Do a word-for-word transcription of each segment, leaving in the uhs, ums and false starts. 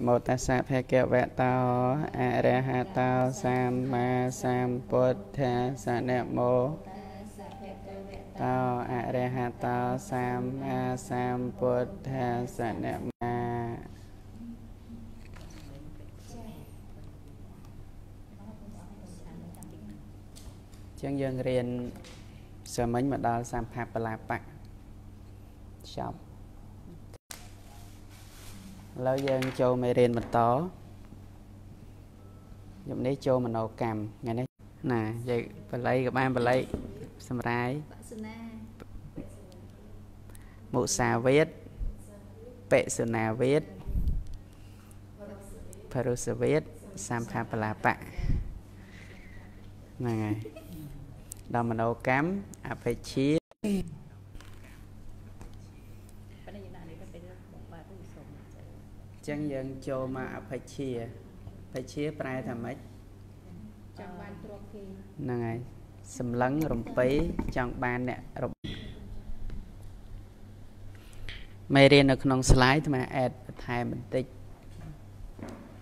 Một ta sát hay kêu vẹn tao a ra ha tao sam ma sam put tha sa nẹp mô tao a ra ha tao sam ma sam put tha sa nẹp ma chương dương riêng sơ mình mà đo sam hạp là bạc xong lâu dân châu mê riêng mình tó dụng đấy châu mình nấu cằm ngày nay nè vậy bà lấy gặp em bà lấy xâm rái mụ xà viết bệ sù nà viết phà rô sù viết xàm khá bà là bạ nè đó mình nấu cắm à phải chia chẳng dân cho mà phải chia phải chia prai thầm ấy chẳng ban trộn kì nâng này sầm lấn rồng pấy chẳng ban nè rồng mày riêng ở trong slide mà add thay mình tích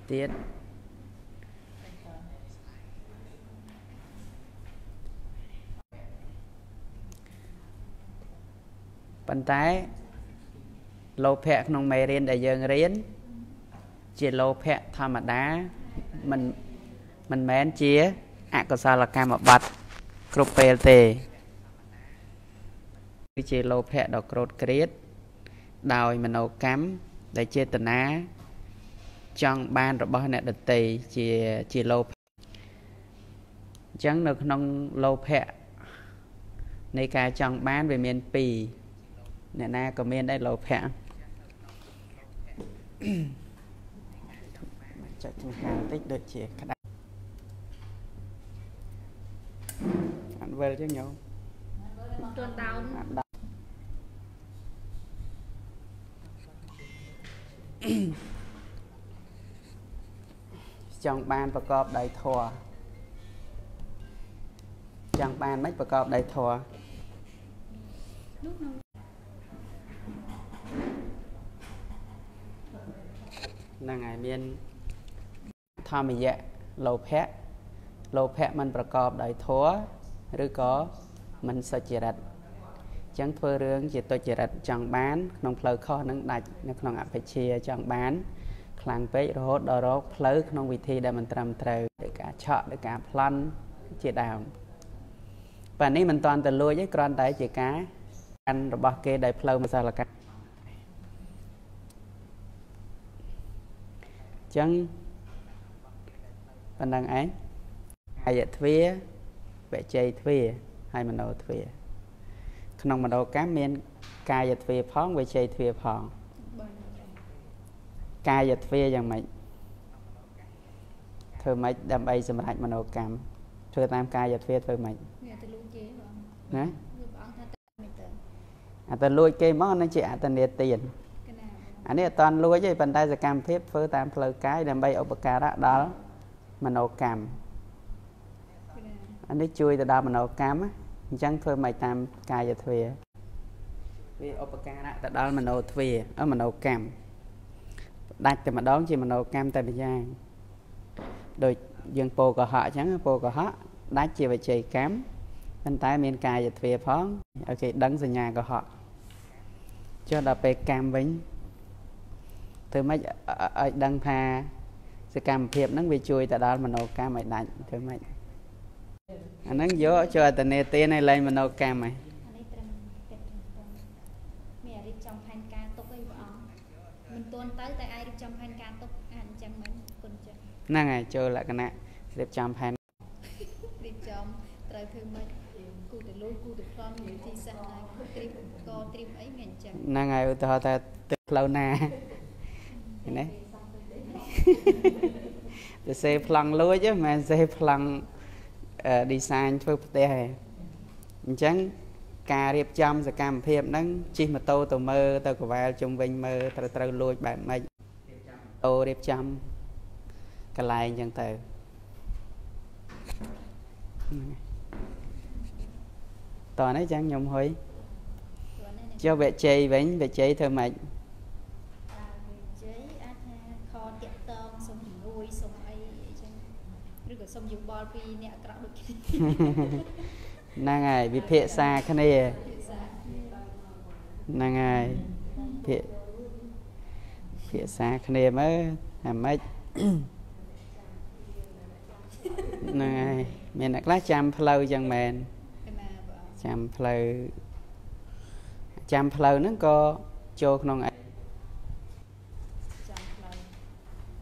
tiết bàn tay lô phẹt trong mày riêng đại dương riêng chia lô phẹt tham mà đá mình mình mến chia ạ có sao là cam ở bật cột plt chia lô phẹt đọc cột krit đòi mình ổ cắm để chia tần á trong ban rồi bao nè đợt tì chia chia lô chẳng được nông lô phẹt này cả trong ban về miền pì nè na có miền đây lô phẹt cho chúng ta tích được chỉ các bạn ăn về chứ nhau trong ban và cọp đầy thua trong ban mấy và cọp đầy thua là ngày miền tham mì dạ lầu phép lầu phép mình bà cọp đại thố rư có mình sợ chìa rạch chẳng thua rương chỉ tôi chìa rạch chẳng bán nông phở khó nâng đạch nông ạ phải chia chẳng bán khlang bếch rốt đo rốt phở nông vị thi để mình trầm trừ để cả chọ để cả plan chìa đào và ní mình toàn từ lùi với con đại chìa cá anh rồi bỏ kê đại phở mà sao là cá chẳng phần đăng ấy hai dạ thuyết vệ chơi thuyết hay mình đâu thuyết không mà đâu cá miên ca dạ thuyết phóng vệ chơi thuyết phóng ca dạ thuyết rằng mày thưa mày đầm ấy xong rạch mà đâu cắm thưa tam ca dạ thuyết thưa mày nè à tên lui kê món nó chị à tên liệt tiền anh ấy toàn lui chứ phần tay sẽ cam phép phớ tam lời cái đầm bay ở bậc ca đó đó mà nấu cam anh ấy chui từ đâu mà nấu cam á chẳng thôi mày tam cài vào thuyền vì opera đó từ đó mà nấu thuyền ở mà nấu cam đặt từ mà đón chỉ mà nấu cam tại bây giờ rồi dương po của họ chẳng po của họ đặt chỉ về chơi cam anh ta miền cài vào thuyền phóng ok đấng về nhà của họ cho đập về cam vĩnh từ mấy đăng tha sự cam thiệp nó bị chui tại đó mà nấu cam mày đánh thôi mày anh nắng gió cho từ nè tê này lên mà nấu cam mày nè ngày chơi lại cái nè đẹp chăm phan đẹp chăm trời thương mày cù để lôi cù để con nhiều thì sao này co trim ấy ngành chăm nè ngày tao ta lâu na này để xây phẳng lối chứ mà xây phẳng design phơi tè chẳng cà riệp chăm sẽ cam thiệp nắng chi mà tô tô mơ tao của vào chung vinh mơ tao tao lôi bạn mày tô riệp chăm cái lại chẳng từ tòa nói chẳng nhung hơi cho vệ chơi với vệ chơi thôi mày sông dùng bò vì nẹt cọ được. Nàng ai bị phê xa cái này. Nàng ai phê phê xa cái này mới làm mấy. Nàng ai mình đặt lá chạm phơi chẳng mền. Chạm phơi chạm phơi nó có cho con ai.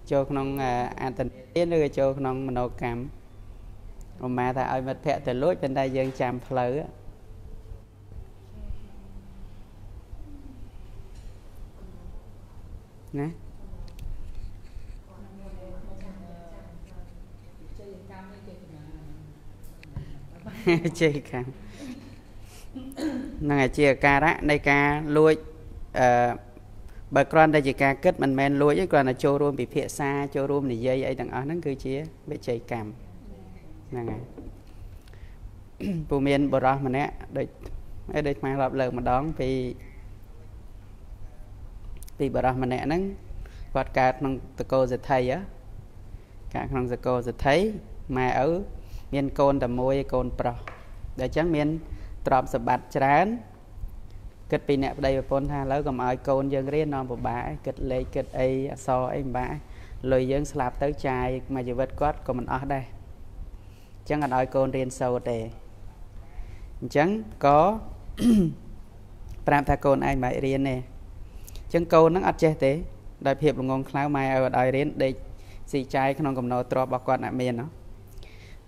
Cho con an tình tiến rồi cho con mano cam. Ông mà ta ơi mất phẹt từ lối bên đây dân chạm phơi á. Nè. Chơi cam. Nàng chia ca đó, đây ca lôi bà con đây chỉ ca kết mình men lôi với con là cho rôm bị phệ xa cho rôm này dây ấy đằng ở nó cứ chia bị chạy cằm nàng à bùm men bờ rau mà nè đây đây mang lọp lợn mà đón vì vì bờ rau mà nè nó quạt cả con cô giật thầy á cả con giật cô giật thấy mà ở men côn tầm môi côn pro để tránh men trộm sập bạt chán kết pin nè đây phun tha lỡ cầm ai côn dân riết non bộ bả kết lệ kết ai so em bả lời dân slab tới chai mà chỉ vớt quát của mình ở đây chẳng là ai côn riêng sâu để chẳng có pram tha côn ai mà riêng nè chẳng côn nó ăn che thế đại hiệp ngôn khao mai ở đại riêng để xì chai không cầm nó trộm bạc quạt nè miền nó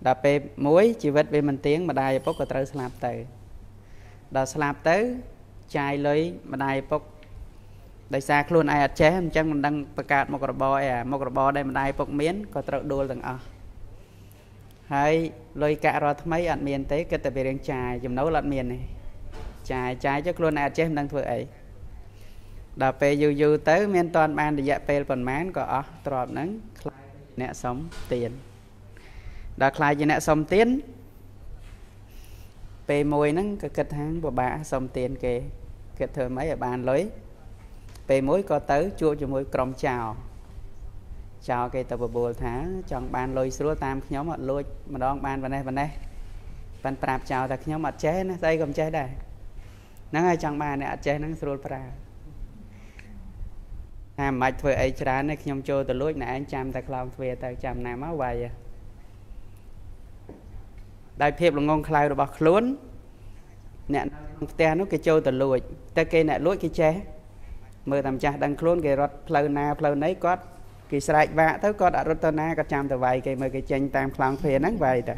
đại pe muối chỉ vớt về mình tiếng mà đại bốc của tới slab tới đại slab tới chai lấy mà đại bốc đại xa luôn ai ăn chế không chẳng mình đang cạt một bò à một bò đây mà đại bốc miến có trâu đuôi từng à hay lấy cả rồi mấy ăn miến tới cái tập về chai dùng nấu lợn miến này chai chai chắc luôn ai ăn chế không đang thưa ấy đạp về dư dư tới miến toàn ban để dẹp về còn mán có à trộm nắng nẹt sống tiền đạp khai gì nẹt sống tiền về môi nắng cái kết hàng của bà xong tiền kề kết thời mấy ở bàn lối về mối có tới chua cho mối còng chào chào cái tập bồ thả chọn bàn lối số tam nhóm mặt lối mà đón bàn bên đây bên đây bàn prap chào thật nhóm mặt chế nó đây gồm chế đây nắng ai chọn bàn này chế nắng sôi prap à mạch thôi ấy chán này nhóm chơi từ lối này anh chạm ta làm về ta chạm này máu vậy đại phép là ngon khai rồi bạc luôn nè ta nó cái châu từ lùi ta kê nè lối cái che mưa tầm cha đang khốn cái rót phơi na phơi nấy có cái sải vạ tới có đã rót na có chạm từ vài cái mưa cái chanh tam khlang phê nắng vài đấy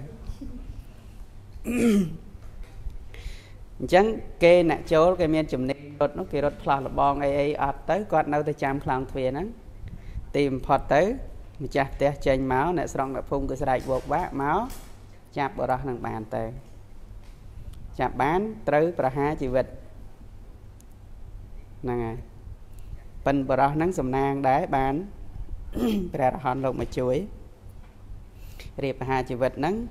chẳng kê nè châu cái miền chấm này rót nó cái rót phơi là bong ai ai ạt tới có đâu tới chạm khlang phê nắng tìm phật tới mà cha ta chanh máu nè xong là phun cái sải buộc vá máu chạp bỏ ra thằng bàn tệ chạp bán trứ và hai chị vịt nè bình bỏ ra nắng xùm nang đáy bán ra hòn lộn mà chuối riêng hai chị vịt nắng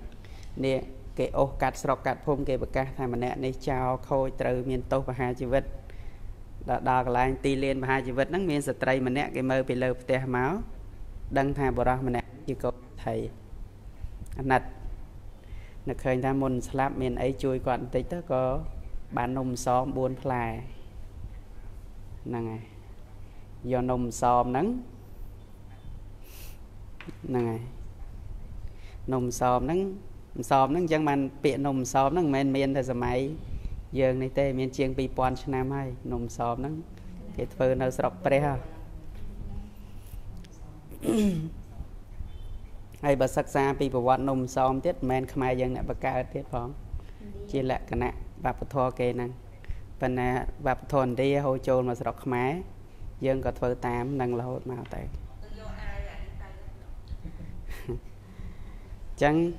nè cái ô cắt sọc cắt phun kì bậc ca thay mà nè này chào khôi trừ miền tốt và hai chị vịt đó là anh ti lên và hai chị vịt nắng miền sạch trầy mà nè cái mơ bị lợp tè máu đăng thay bỏ ra mà nè chị cô thầy nạch nó khởi ra môn slap miền ấy chui còn tí tớ có bán nông xóm buôn phài nè do nông xóm nắng nè nông xóm nắng xóm nắng chẳng màn biện nông xóm nắng men miền thời sớm ấy dường này tê miền chiêng bị pon cho nam hay nông xóm nắng cái phơi nó sọc pre ha hay bà sắc xa bị bà vọt nông xóm tiết men khmai dân nè bà cao tiết phóng chỉ là cái nạ bà bà thô kê năng bà nè bà bà thôn đi hô chôn mà sọc khmai dân có thơ tám nâng là hốt màu tệ chẳng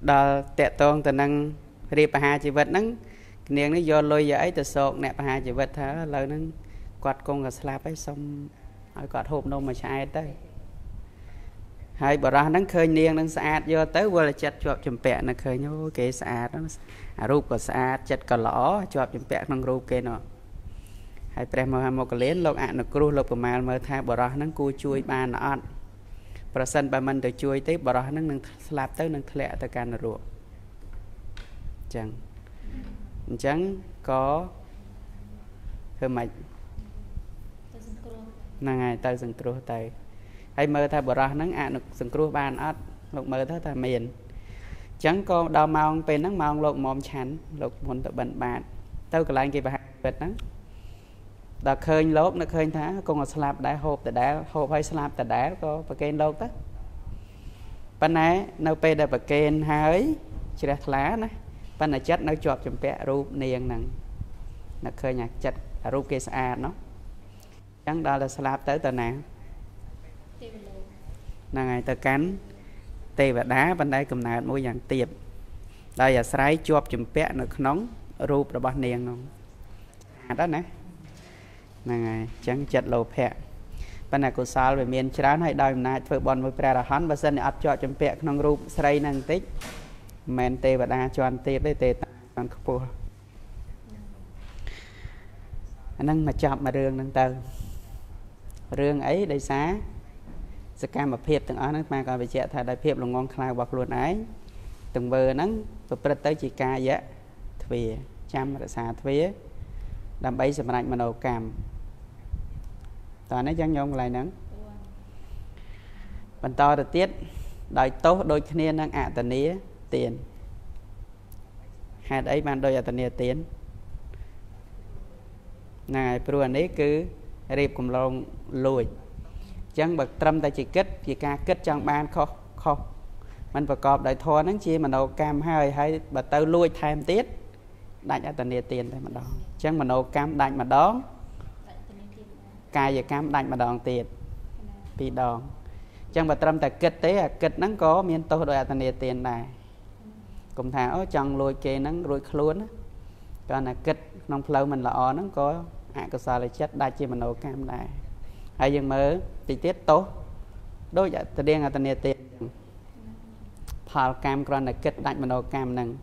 đò tệ tôn từ nâng riêng bà hai chị vật nâng niềng nó vô lôi giấy từ sộn nè bà hai chị vật thở lời nâng quạt con gà slap ấy xong ai có hộp nôm mà sai tới hay bỏ ra nắng khơi niêng nắng sạch vô tới vừa là chặt chuột chùm pẹ nè khơi nhô cái sạch nó rụp có sạch chặt có lõ chuột chùm pẹ nắng rụp cái nọ hay prem mà một cái lén lộc ạn nó cru lộc của mày mà thay bỏ ra nắng cua chui bàn nó ăn Bà sân bà mình tự chui tới bà rõ nâng lạp tới nâng lẹ tới càng ruộng chẳng chẳng có hơi mạch nàng ngày tới dừng cửu tới hay mơ thay bà rõ nâng ạ nực dừng cửu bàn ớt lục mơ thay thay miền chẳng có đau mong bên nâng mong lục mồm chắn lục môn tự bận bạn tao cái lạnh kì bà hạt vật nâng đã khơi lốp nó khơi thá con ở slab đá hộp để đá hộp hay slab để đá có bậc kênh đâu tất ban nãy nấu pe đã bậc kênh hái chỉ là lá nè ban nãy chặt nấu chọt chấm pẹ rúp niềng nằng nó khơi nhặt chặt rúp cây sa nó chẳng đó là slab tới tờ nào là ngày tờ cắn tê và đá ban nãy cầm nạt mỗi dạng tiệp đây là sấy chọt chấm pẹ nó nóng rúp rồi bọt niềng nồng đó nè này chẳng chật lầu phe ban này cô sao về miền trán hay đòi này phơi bòn với phe là hắn và dân ấp cho chấm phe nông rụp sấy năng tích men tê và đa cho ăn tê đấy tê ăn khô năng mà chậm mà đường năng từ đường ấy đầy xá sẽ cam mà phê từng ở năng mà còn về chợ thà đại phê là ngon khai bọc luôn ấy từng bờ nắng và bật tới chỉ ca vậy thuê chăm là xả thuê làm bấy giờ mà anh mà đầu cam toàn nói chẳng nhông lại nắng bàn to được tiết đòi tốt đôi khi năng ạ tần nia tiền hạt ấy bàn đôi ạ tần nia tiền này pruan ấy cứ rệp cùng lòng lùi chẳng bậc trâm ta chỉ kết chỉ ca kết trong ban không không mình phải cọp đại thoa nắng chi mà đầu cam hai hay bà tao lùi thêm tiết đại ạ tần nia tiền đây mà đó chẳng mà nấu cam đạch mà đón cài và cam đạch mà đòn tiền bị đòn chẳng mà tâm tại kịch tế à kịch nắng có miền tô đội à tần địa tiền này cùng thảo chẳng lôi kê nắng rồi luôn cho là kịch nông lâu mình là o nắng có hạ cơ sở là chết đại chi mà nấu cam này hay dừng mơ tí tiết tốt đối với tần điên à tần địa tiền thảo cam còn là kịch đạch mà nấu cam nâng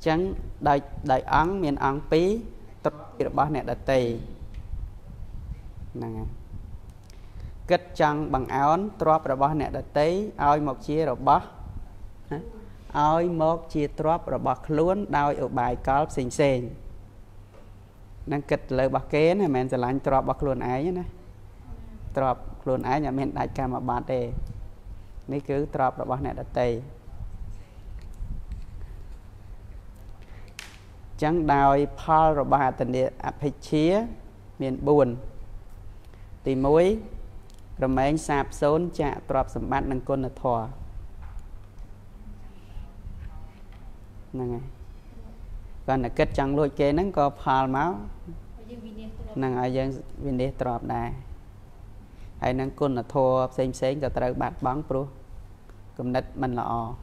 chẳng đời đời ăn miền ăn pí tập được bao nẹt đã tì kết trăng bằng áo trộp được bao nẹt đã tì oi một chia được bao oi một chia trộp được bao luôn đau ở bài có xinh xinh năng kết lời bạc kế này mình sẽ lạnh trộp bạc luôn ấy nè trộp luôn ấy nhà mình đại ca mà bạn đề ní cứ trộp được bao nẹt đã tì chẳng đòi Paul rồi bà tình địa phải chia miền buồn thì mối rồi mấy anh sạp xôn chạ trọp sầm bát nâng côn là thò còn là kết chẳng lôi kê nâng có Paul máu nâng ở dân viên đế trọp đài hay nâng côn là thò xem xem cho tao bạc bóng pro cầm đất mình là ồ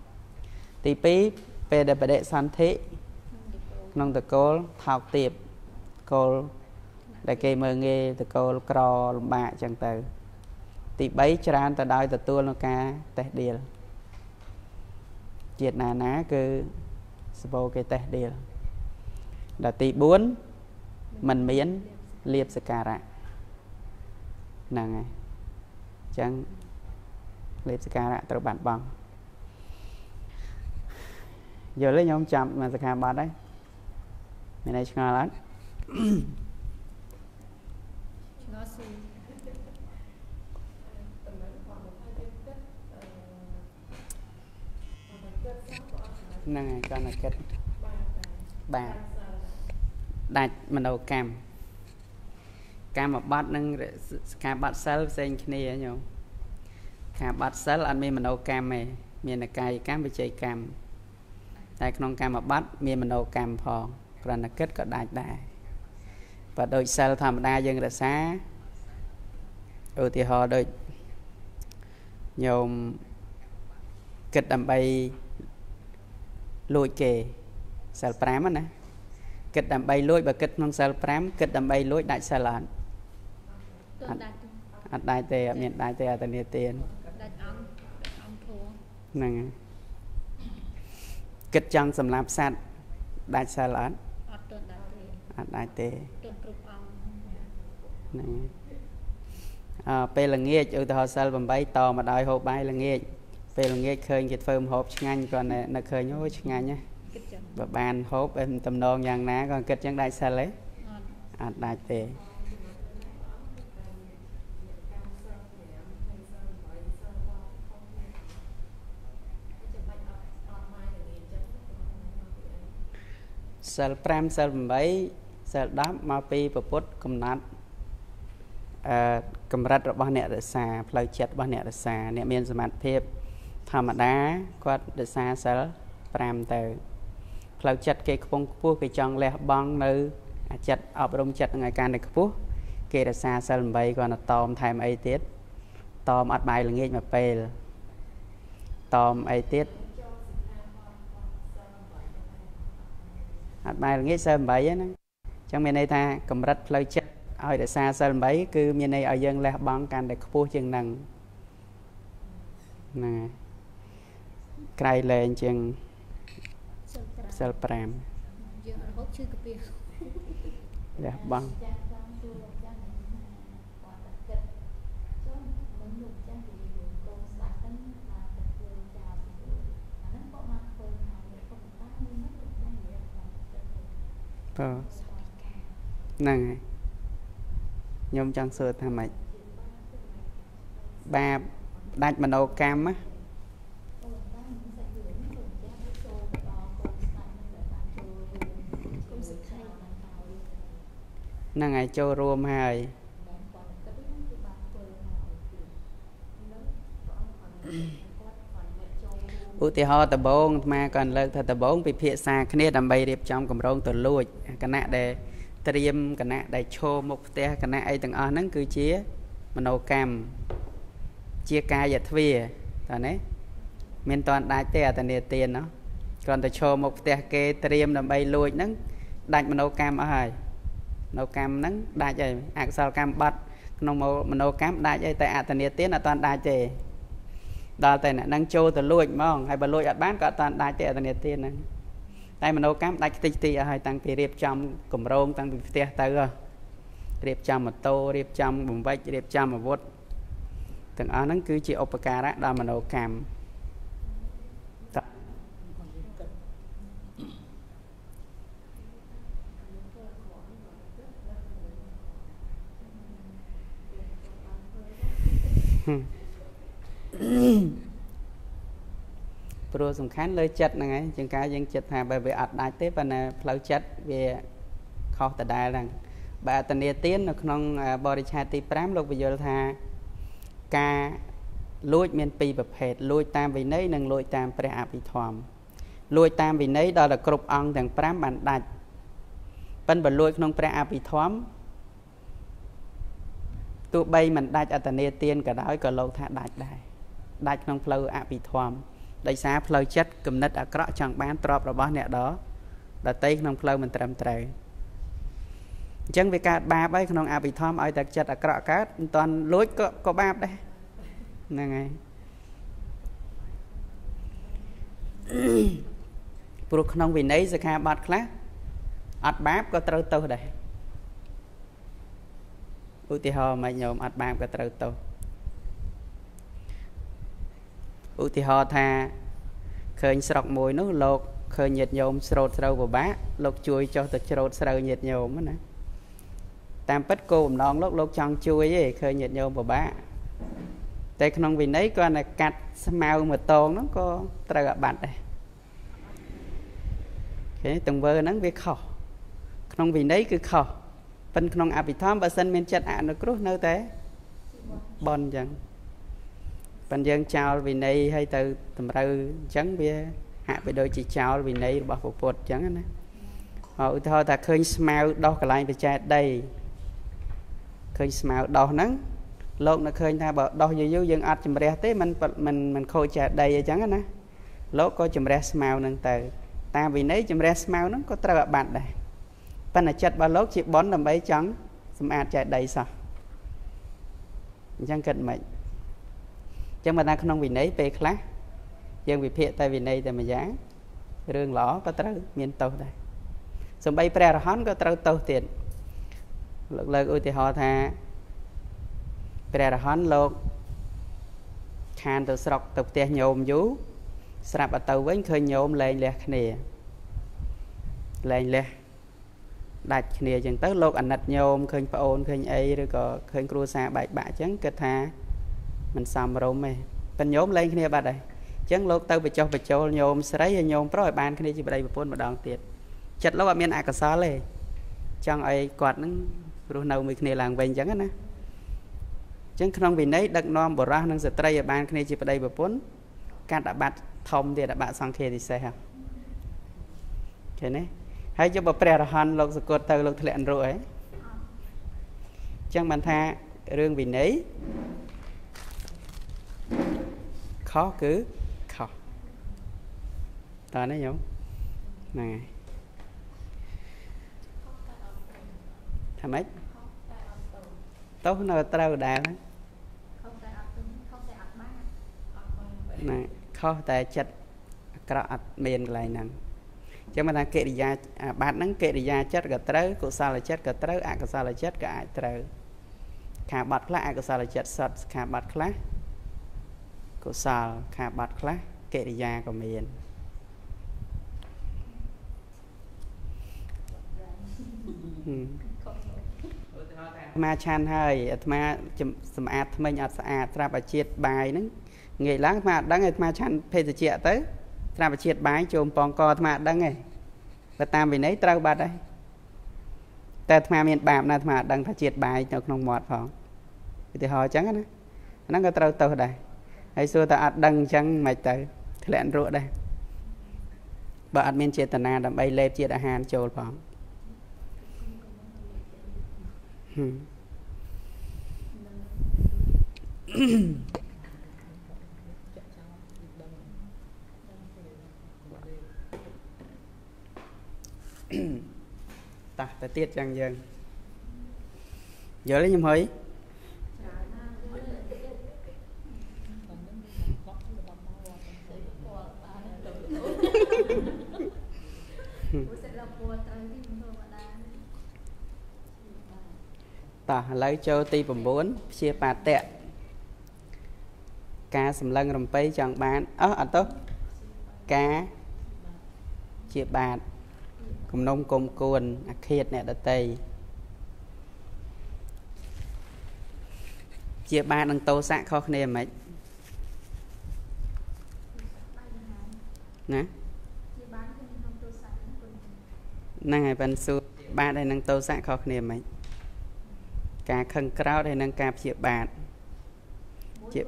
thì phí về để bà đệ san thế nông từ cô học tiệp cô đại kê mơ nghe từ cô cò bạ chẳng từ thì bấy cho anh ta đòi từ tua nó cá tè điền diệt nà ná cứ vô cái tè điền là tì bốn mình miến liệp sạc cả nàng này chẳng liệp sạc cả từ bản bằng giờ lấy nhóm chậm mà sạc bạn đấy mình đây chúng ta lắng này con là kết bà đặt mình đầu cam cam một bát nâng cam bát sấu xanh kia nhiều cam bát sấu ăn mi mình đầu cam này miền là cay cam bị cháy cam tại con cam một bát miền mình đầu cam phò là nó kết có đại đại và đôi sao thầm đa dân là xá ừ thì họ đôi nhôm kết đầm bay lôi kề sao prám nè kết đầm bay lôi và kết non sao prám kết đầm bay lôi đại sao lợn đại tề miền đại tề tần địa tiền nè kết trăng sầm lạp sạt đại sao lợn đại tế Pê là nghe chữ thọ sơ bằng bay tò mà đòi hộp bay là nghe Pê là nghe khơi dịch phơm hộp ngành còn nó khơi nhối ngành nhé. Và bàn hộp em tầm nôn nhàng ná còn kết chẳng đại xa lấy. À đại tế sơ pram sơ bằng bay sơ đáp mà phê bà bút cùng nát. Cảm rạch rõ bác nẹ rửa xa, phá lời chết bác nẹ rửa xa, nẹ miên dùm mặt phép thầm đá, quát rửa xa sơ pram tờ. Phá lời chết kê khúc bông khúc kê chong lê bóng nữ chết, ọp rung chết ngay càng được khúc kê rửa xa sơ lùm bây còn là tôm thèm ấy tiết. Tôm ọt bài là nghếch mà phê là tôm ấy tiết. ọt bài là nghếch sơ lùm bây á. Trong miền này ta, cảm rạch phá lời chết ôi đại xa xa bấy cứ miền này ở dân là bóng càng để khô chừng nặng nè cài lên chừng sờ pram là bóng nè nhưng chẳng sửa thầm mạch ba đạch mà nấu cam á nâng ai cho rùm hai ưu tì ho tà bốn mà còn lợi thật tà bốn vì phía xa khá nết đầm bay điệp trong cầm rôn tù lùi cái nạ đề triêm cái nè đại chô mục té cái nè ấy từng ở nắng cứ chia mà nấu cam chia ca giật về rồi đấy miền toàn đại té tại nề tiền nó còn đại chô mục té kê triêm làm bay lùi nắng đại mà nấu cam ở hài nấu cam nắng đại trời ăn sao cam bát nông mồ mà nấu cam đại trời tại tại nề tiền là toàn đại trời đó tại nè nắng chô từ lùi mong hay bà lùi ở bán cả toàn đại trời tại nề tiền này đây mà nấu cám đạch tích tì ở hai tăng phí riêng trong cổng rôn tăng phí tìa tới rồi riêng trong một tô riêng trong bụng vách riêng trong một vốt từng áo nó cứ chỉ ốp cà rác đó mà nấu cám rồi dùng khán lời chất này ngay chừng cá dân chất hà bởi vì ọt đại tiếp và nè phẩu chất về khó tờ đại rằng bà tần địa tiến nó không bỏ đi chai tì pram lúc bây giờ là thà ca lùi miền bì bập hệt lùi tam vì nấy nâng lùi tam bởi ạ bị thòm lùi tam vì nấy đó là cục ong thằng pram bản đạch bên bởi lùi không bởi ạ bị thòm tụi bây mình đạch ở tần địa tiến cả đói cả lâu thà đạch đài đạch không phẩu ạ bị thòm đại xa phơi chất cầm nết ở cọ chẳng bán trọp rồi bó nè đó là tây không phơi mình trầm trời chân với cả ba ấy không à bị thom ai đặt chất ở cọ cát toàn lối có có ba đấy nè ngay buộc không vì nấy giờ khai bát khác ọt báp có trâu tâu đây ưu ti ho mà nhôm ọt báp có trâu tâu ưu tì hò thà khởi sọc mùi nó lột khởi nhiệt nhôm sột sâu của bá lột chui cho tật sột sâu nhiệt nhôm đó nè tam bách cô cũng non lột lột chọn chui gì khởi nhiệt nhôm của bá tại không vì nấy con là cắt màu mà tôn nó có trai gặp bạn đây cái từng vơ nắng việc khò không vì nấy cứ khò phân không áp bị thom và sân men chặt ạ nó cứ nơi té bon chẳng bạn dân chào vì này hay từ tầm rư chẳng bia hạ về đôi chị chào vì này bỏ phục bột chẳng nè họ thôi ta khơi smell đo cả lại về cha đây khơi smell đo nắng lộn nó khơi ta bỏ đo dưới dưới dân ăn chùm rè tới mình mình mình khôi cha đây chẳng nè lốt coi chùm rè smell nâng từ ta vì nấy chùm rè smell nó có tao bạn đây bạn là chặt ba lốt chị bón làm bấy trắng xâm ăn cha đây sao chẳng cần mệnh chẳng mà ta không vì nấy về khá dân vì phía tại vì này thì mà giá rương lõ có trâu miền tàu đây xong bay pre hón có trâu tàu tiền lực lợi ưu thì họ thà ព្រះរហន្តលោកឋានទៅស្រុកទៅផ្ទះញោមយូរស្រាប់តែទៅវិញឃើញញោមលែងលះគ្នាលែងលះដាច់គ្នាចឹងទៅលោកអាណិតញោមឃើញប្អូនឃើញអីឬក៏ឃើញគ្រួសារបែកបាក់ចឹងគិតថាមិនសមរម្យទេ ចឹងក្នុងវិន័យដឹកនាំបុរសនឹងស្ត្រីឲ្យបានគ្នាជាប្តីប្រពន្ធ ខុសតែចិត្តអាក្រក់អត់មានកន្លែងហ្នឹងអញ្ចឹងមិនថាកិរិយាអាបត្តិហ្នឹងកិរិយាចិត្តក៏ត្រូវកុសលចិត្តក៏ត្រូវអកុសលចិត្តក៏អាចត្រូវ Ngày lắng mà đắng ngày mà chăn phê giờ chia tới, ra mà chia bái chôm pong co mà đắng ngày, và tam vì nấy trao bát đấy. Ta mà miền bạm na mà đắng phải chia bái cho không mọt phòng. Thì họ trắng đấy, nó có trao tàu đây. Hay xưa ta ăn đắng trắng mày tới, lẹn ruột đây. Bà ăn miền chia tần na đầm bay lép chia đã hàn chồi phòng. Ta ta tiết chăng dần giờ lấy nhầm hơi ta lấy cho ti bầm bốn chia bà tẹt cá sầm lân rầm pây chẳng bán ớ à tốt cá chia bà cùng nông cùng cuồn khiết nè đã tây chia ba đằng tô sạ khó khăn em ấy nè nè ngày ban su ba đây nâng tô sạ khó khăn em ấy cả khăn cào đây nâng cạp chia ba chia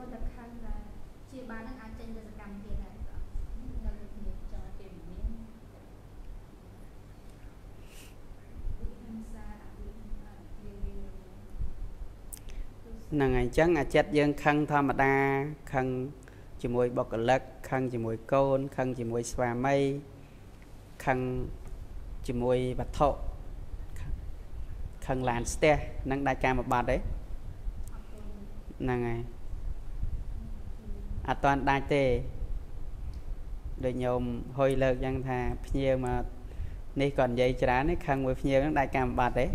năng ngày trắng à chết dân khăn tham đa khăn chỉ mùi bọc lật khăn chỉ mùi côn khăn chỉ mùi xòa mây khăn chỉ mùi bạch thọ khăn làn ste năng đại ca một bạt đấy năng ngày à toàn đại tề đời nhôm hồi lợt dân thà nhiều mà nay còn dây chả này khăn mùi nhiều năng đại ca một bạt đấy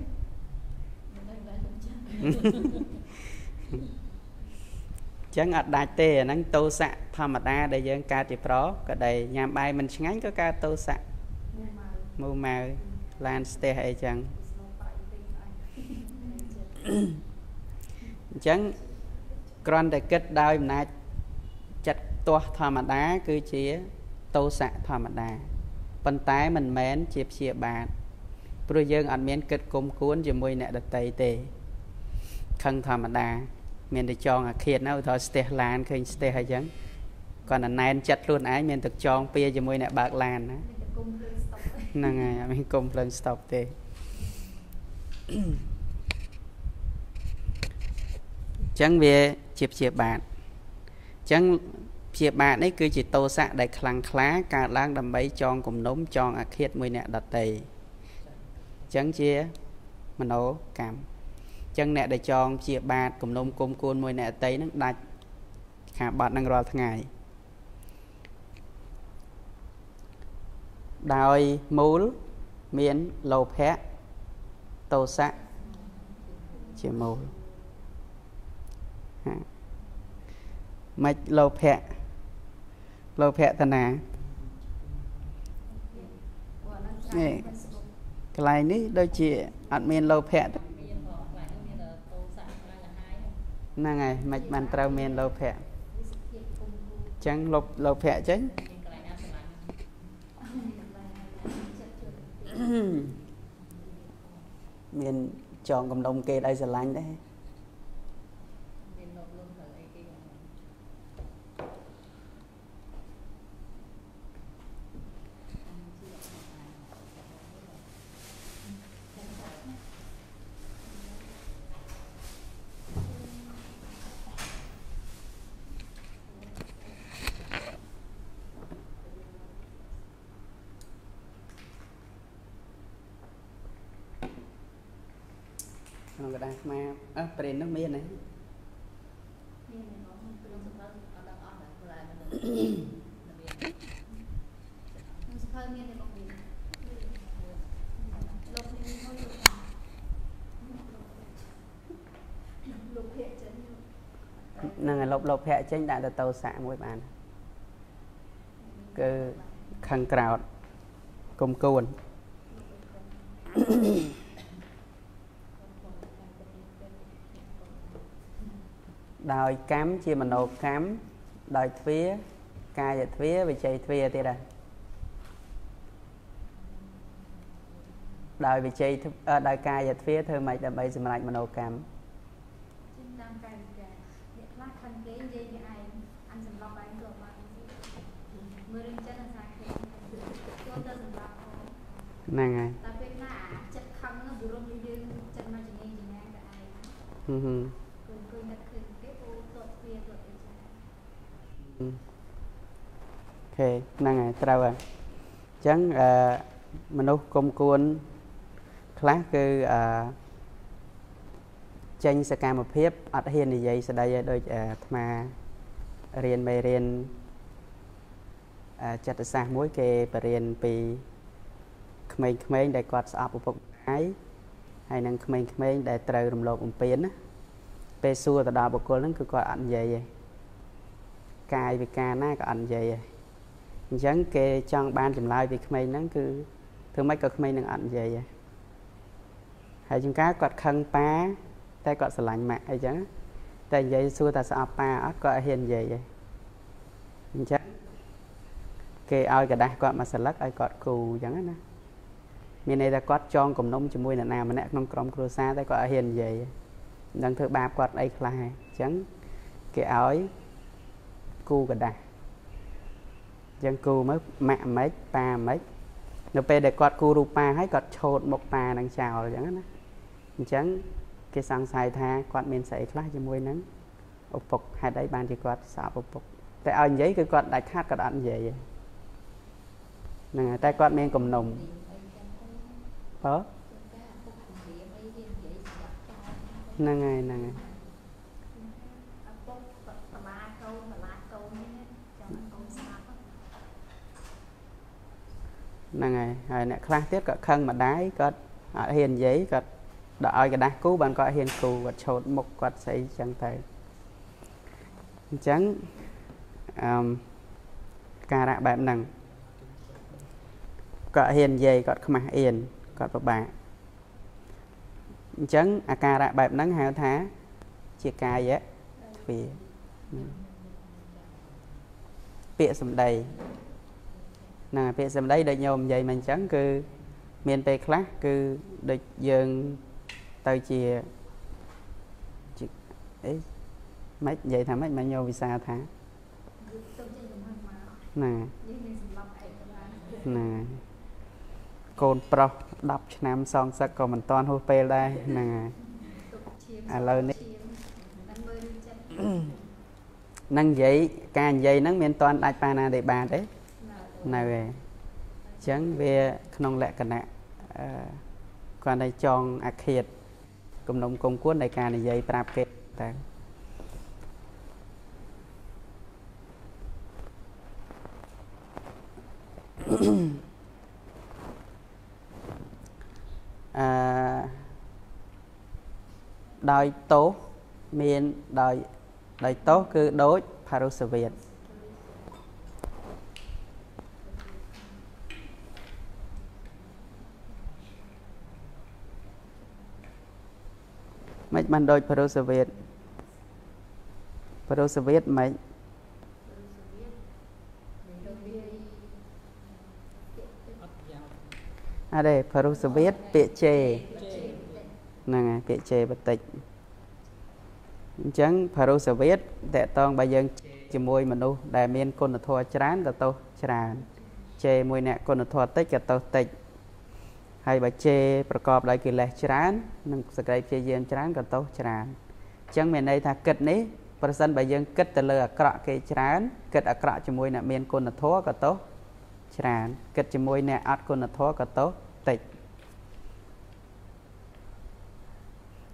chẳng ở đại tề năng tô sạ tham đa để dân ca chỉ pro cả đầy nhàm ai mình ngắn có ca tô sạ mù mờ lan ste hay chẳng chẳng còn để kết đôi này chặt tua tham đa cứ chỉ tô sạ tham đa vận tải mình mến chìa chìa bàn rồi dân ăn miến kết cùng cuốn chỉ mùi nè đặt tây tề khăn tham đa mình được chọn à khiết nó thôi stay lan khơi stay hay chẳng còn là nay chặt luôn ấy mình được chọn pia cho môi nè bạc lan á là ngày mình cùng lên stop thế chẳng về chìa chìa bạn chẳng chìa bạn ấy cứ chỉ tô xạ đầy khăn khá cả lang đầm bấy chọn cùng nốm chọn à khiết môi nè đặt tề chẳng chia mà nấu cảm chân nè để chọn chia bát cùng nôm cùng cuốn môi nè tây nó đặt khả bạn đang rồi ngày đòi múl miến lầu phé tô sạ chia múl Mạch lâu phẹ lâu phẹ tần à cái này ní đôi chị ăn miên lâu phẹ nè ngày mạch bàn trao miên lâu phẹ chẳng lâu lâu phẹ chứ miền chọn cộng đồng kê đây giờ lành đấy còn đây mà ấp tiền nó miên này nàng lộc lộc hẹ trên đại là tàu xạ mỗi bàn cứ khăn cào cùng cồn đòi cám chia mình nộp cám đòi thía cai và thía về chơi thía thì là đòi về chơi đòi cai và thía thôi mày làm bây giờ mình lại mình nộp cám này ngay ok năng này trao à chẳng mình đâu công cuốn khác cứ tranh sạc một phép ở hiện thì vậy sau đây đôi mà riêng về riêng chặt sạc mỗi cái riêng vì mình mình để quạt sạc của bụng ấy hay năng mình mình để trừ đồng lộn biến á về xua từ đó bọc cô lớn cứ quạt ăn vậy vậy cài vì cài na có ảnh vậy chẳng kê trong ban làm lại vì mày nó cứ thương mấy cực mày nó ảnh vậy hay chúng cá quạt khăn pá tay quạt sờ lạnh mẹ ấy chứ tay vậy xua ta sờ pa ớt quạt hiền vậy vậy chắc kê ao cả đá quạt mà sờ lắc ai quạt cù chẳng nè miền này ta quạt tròn cùng nông chỉ mui là nào mà nè nông crom cua xa tay quạt hiền vậy đang thứ ba quạt ấy là chẳng kê ao ấy cù cả đà dân cù mới mẹ mấy pa mấy nó về để quạt cù ru pa hay quạt chột một pa đang chào rồi chẳng á chẳng cái sang xài tha quạt miền sài khác cho môi nắng ốp phục hai đấy bàn thì quạt xả ốp phục tại ao giấy cái quạt đại khát quạt ăn về vậy nè tay quạt miền cùng nồng đó nè ngày nè ngày này rồi nè khang tiết có khăn mà đái có ở hiền giấy có đợi cái đá cứu bạn có hiền cù và chột mục quạt xây chẳng thể chẳng um, cà rạ bạm nằng có hiền giấy có khăm hiền có bà bạn chẳng à cà rạ bạm nắng hào thá chia cài vậy vì bịa sầm đầy nè về xem đây đợi nhôm vậy mình chẳng cứ miền tây khác cứ đợi dừng tới chiều ấy mấy vậy thằng mấy mà nhôm visa tháng nè nè cồn pro đập nam song sắc còn mình toàn hô pe đây nè à lời này năng vậy càng vậy năng miền toàn đại pana để bà đấy này về chẳng về nông lệ cả nè còn đây tròn ác hiệt cộng đồng công quốc đại ca này dây tạm kết tàng đòi tố miền đòi Đây tốt cứ đối Parusovit. Mấy mình đối Parusovit. Parusovit mấy à đây Parusovit bịa chê nè bịa chê bất tịch chẳng Parusovit để toàn bây giờ chỉ môi mình đâu đại miên côn thua chán là tao chán chê môi nè côn thua tích là tao tịch hay bà chêประกอบ lại kỳ lệ chán nâng sạc đây chê riêng chán là tao chán chẳng miền đây thà kịch ní phần sân bây giờ kịch từ lừa cọ cái chán kịch ở cọ chỉ môi nè miên côn thua là tao chán kịch chỉ môi nè ăn côn thua là tao tịch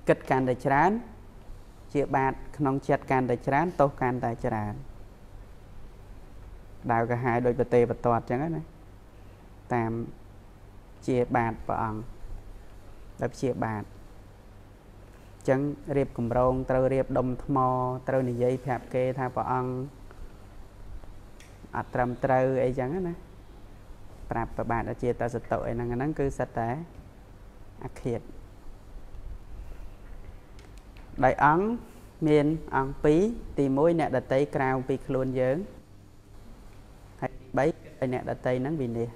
kịch càng để chán chia bát nông chặt càng tài chán tốt càng tài chán đào cả hai đôi bờ tê bờ toạt chẳng ấy này tam chia bát bằng đập chia bát chẳng riệp cùng rong tơ riệp đom thmo tơ này dây phẹp kê tha bằng ắt trầm tơ ấy chẳng ấy này bạt bờ bát đã chia tơ sệt tội năng năng cứ sệt té ác thiệt đại ấn miền ấn pí thì mỗi nẹt đặt tay cào bị khôn dớn hay bấy nẹt đặt tay nắng bình địa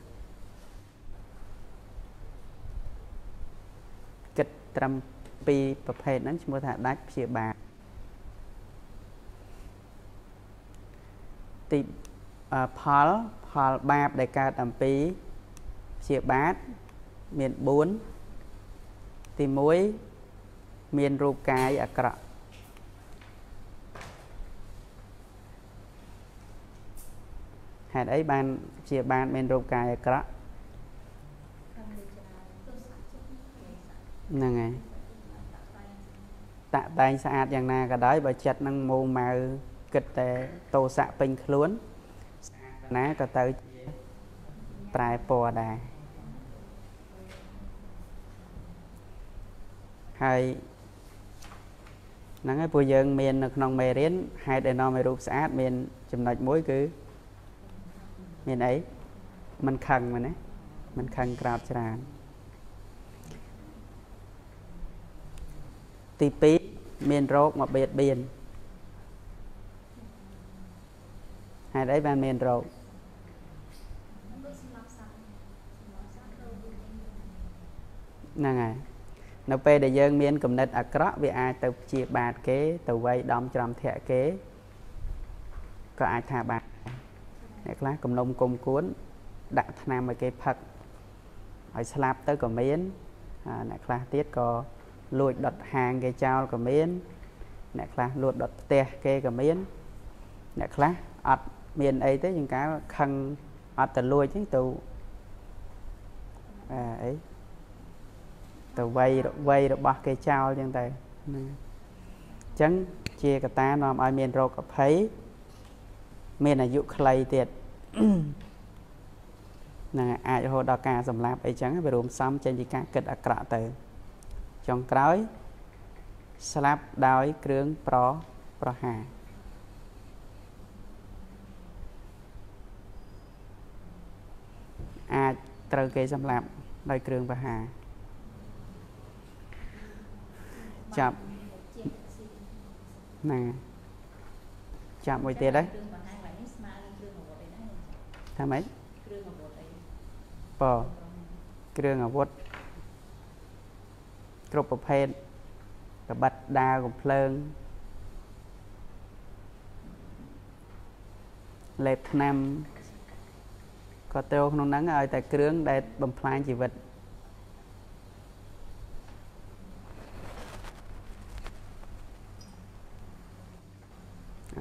kịch trầm pí tập hệ nắng mua thả đá chia bạc thì phal phal ba đại ca tầm pí chia bát miền bốn thì mỗi miền rùa cái ở cọ hạt ấy ban chia ban miền rùa cái ở cọ nè ngay tạ tay sạch dạng na cả đấy bà chặt năng mù màu kịch tệ tô sạ pin luôn ná cả tới trai pò đà hay năng ấy bây giờ miền nông mề đến hai đời nông mề rục sát miền chấm nạch mối cứ miền ấy mình khăng mà nè mình khăng cào tràn tì pí miền rốt mà biệt biển hai đấy ban miền rốt năng này nó về để dân miền cầm nết ác rõ vì ai tập chia bạt kế tàu vay đom trầm thẻ kế có ai thả bạt này lá cầm lông cùng cuốn đặt nam mà cái phật hỏi slap tới của miền này lá tiết có lùi đọt hàng cái trao của miền này lá lùi đọt tè cái của miền này lá ọt miền ấy tới những cái khăn ọt từ lùi chứ tụ à, ấy tờ vay vay được ba cây trao chẳng tay chẳng chia cả ta nằm ai miền rô cặp thấy miền là dụ clay tiệt là ai hồ đào cà dầm lạp ấy chẳng về rùm xong trên gì cả kịch ở cọ từ trong cõi slap đói kương pro pro hà ai trâu cây dầm lạp đói kương và hà chạm nè chạm mùi tiệt đấy tham ấy bò kêu ngà vót cột bắp hen cặp bạch đa cùng phơn lẹp nam có tiêu không nắng ơi tại kêu để bầm phai chỉ vật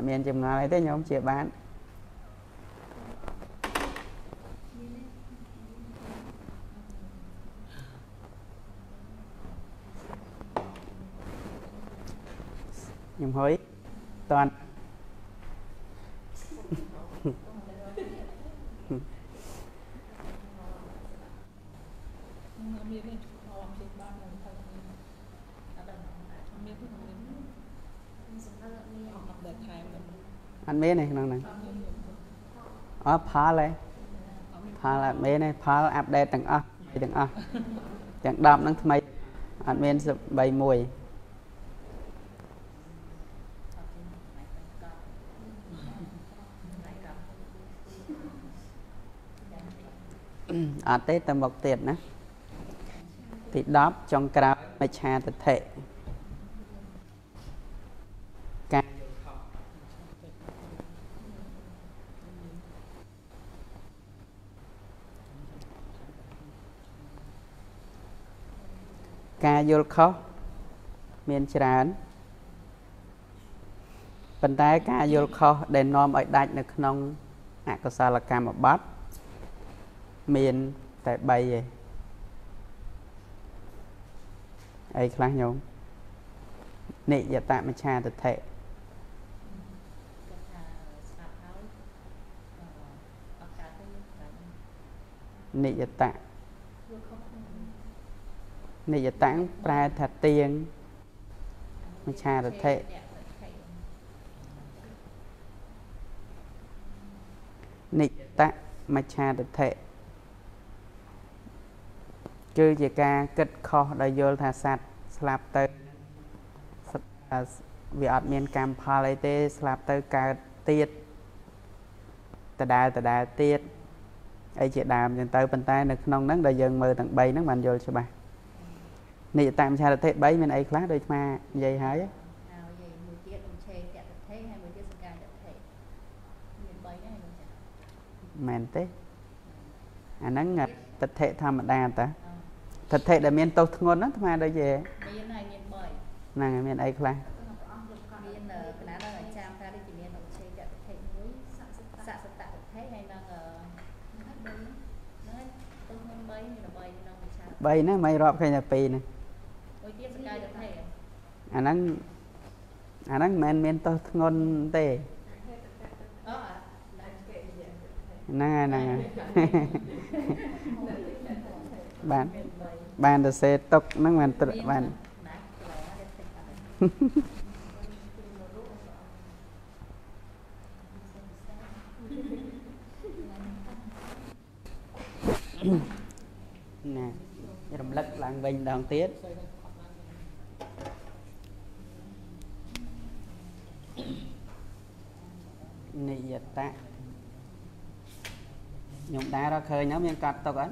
miền chìm ngò này thế nhóm chia bán nhóm hối toàn anh mê này năng này ó phá lại phá lại mê này phá update từng ó từng ó từng đam năng thay anh mê bảy mùi ở đây tầm bọc tiền á thì đáp trong cáp mà cha thực thể cái cái vô khó miền trán bên trái cái vô khó để nom ở đại được nông à có sao là cam ở bát miền tại bay vậy ấy khá nhóm nị và tạm mà cha thực thể nị và tạm nị và tạm ra thật tiền mà cha thực thể nị và tạm mà cha thực thể chứ chỉ ca kết khó đời vô thà sạch slap tới vì ọt miền cam phá lấy tế slap tới ca tiết ta đá ta đá tiết ấy chỉ đàm dần tới bên tay nực nông nắng đời dân mơ tặng bay nắng mạnh vô cho bà nị tạm sao được thế bấy mình ấy khá đôi mà dây hái mẹn tế anh nắng ngật tật thể tham mà đàm ta thật thể là miền tàu ngôn đó mà đây về nàng miền ấy khá bay nó mày rọp cái nhà pì này anh đang anh đang miền miền tàu ngôn tê nàng nàng bạn bạn đã xe tóc năng bạn tự bạn nè rầm lắc làng bình đòn tiết nị giật ta nhung đá đó khơi nhóm miên cặp tóc á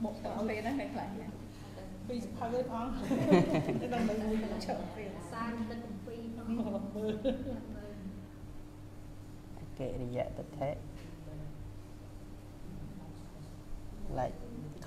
bộ tàu về đấy phải vì phải lên on nên là mình chở về sang lên phi không bơi kệ thì dễ tập thế lại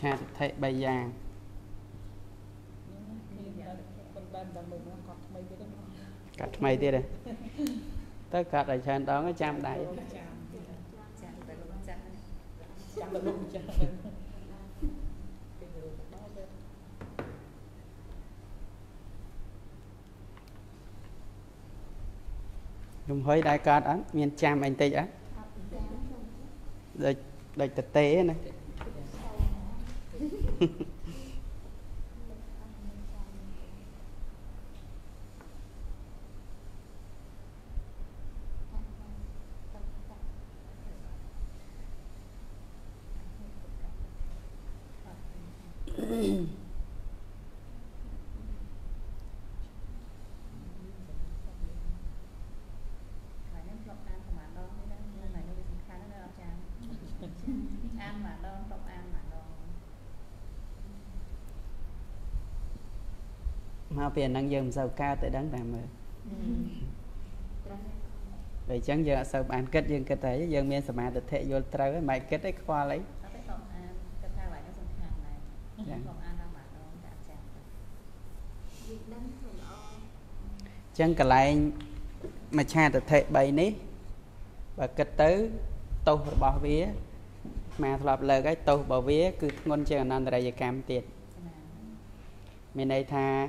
cha thực thể bây giờ cắt mày đi đây tất cả là cha đó cái chạm đại dùng hơi đại cát á miền chạm anh tây á rồi rồi thực tế này mà biển đang dừng dầu cao tới đáng đảm rồi vậy chẳng giờ sau bạn kết dừng kết thấy dừng miền sầm được thể vô trâu mày kết đấy khoa lấy Chẳng cả lại mà cha tập thể bày ní và kết tới tô bảo vía mà lập lời cái tô bảo vía cứ ngôn chơi non đại dịch cam tiệt mình đây tha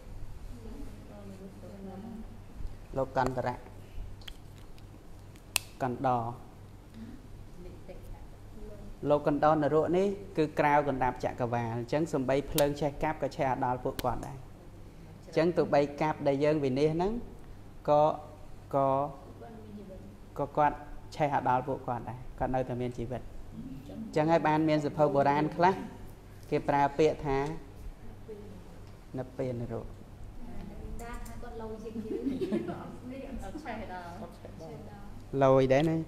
lô cần tờ rạ cần đo lô cần đo nở rộ ní cứ cao còn đạp chạy cả và chẳng xùm bay plơn chạy cáp cả chạy đo phụ còn đây chẳng tụi bay cáp đại dương vì nê nắng có có có quạt chạy hạ đào vụ quạt này còn nơi từ miền chỉ vật chẳng ai ban miền dập hầu bồ đan khác kia pra pịa thá nấp tiền rồi lồi đấy này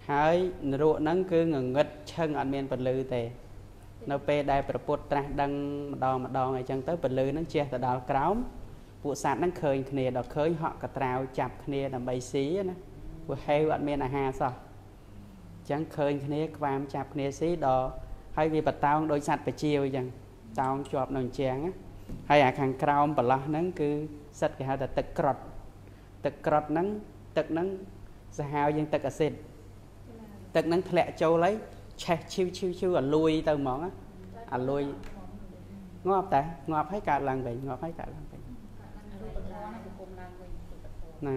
hái rượu nắng cứ ngừng ngất chân ăn miền vật lư tề nó pe đạiประពត ត្រាស់ ដឹង ម្ដង ម្ដង អីចឹងទៅ ពលឺ នឹង ជះ ទៅ ដល់ ក្រោម ពួក សត្វ នឹង ឃើញ គ្នា ដល់ ឃើញ ហក់ កត្រាវ ចាប់ គ្នា ដើម្បី ស៊ី ណា ពួក ហេវ អត់ មាន អាហារ សោះ ចឹង ឃើញ គ្នា ខ្វាម ចាប់ គ្នា ស៊ី ដល់ ហើយ វា បតោង ដោយ សត្វ បជាវ ចឹង តោង ជាប់ នៅ ជាង ហើយ អា ខាង ក្រោម ប្រឡោះ ហ្នឹង គឺ សត្វ គេ ហៅ ថា ទឹក ក្រត់ ទឹក ក្រត់ ហ្នឹង ទឹក ហ្នឹង សាហាវ យើង ទឹក អាស៊ីត ទឹក ហ្នឹង ធ្លាក់ ចូល ហើយchè chiu chiu chiu ở lui từ món á à lui ngọt ta ngọt hay cả làng vậy ngọt hay cả làng vậy nè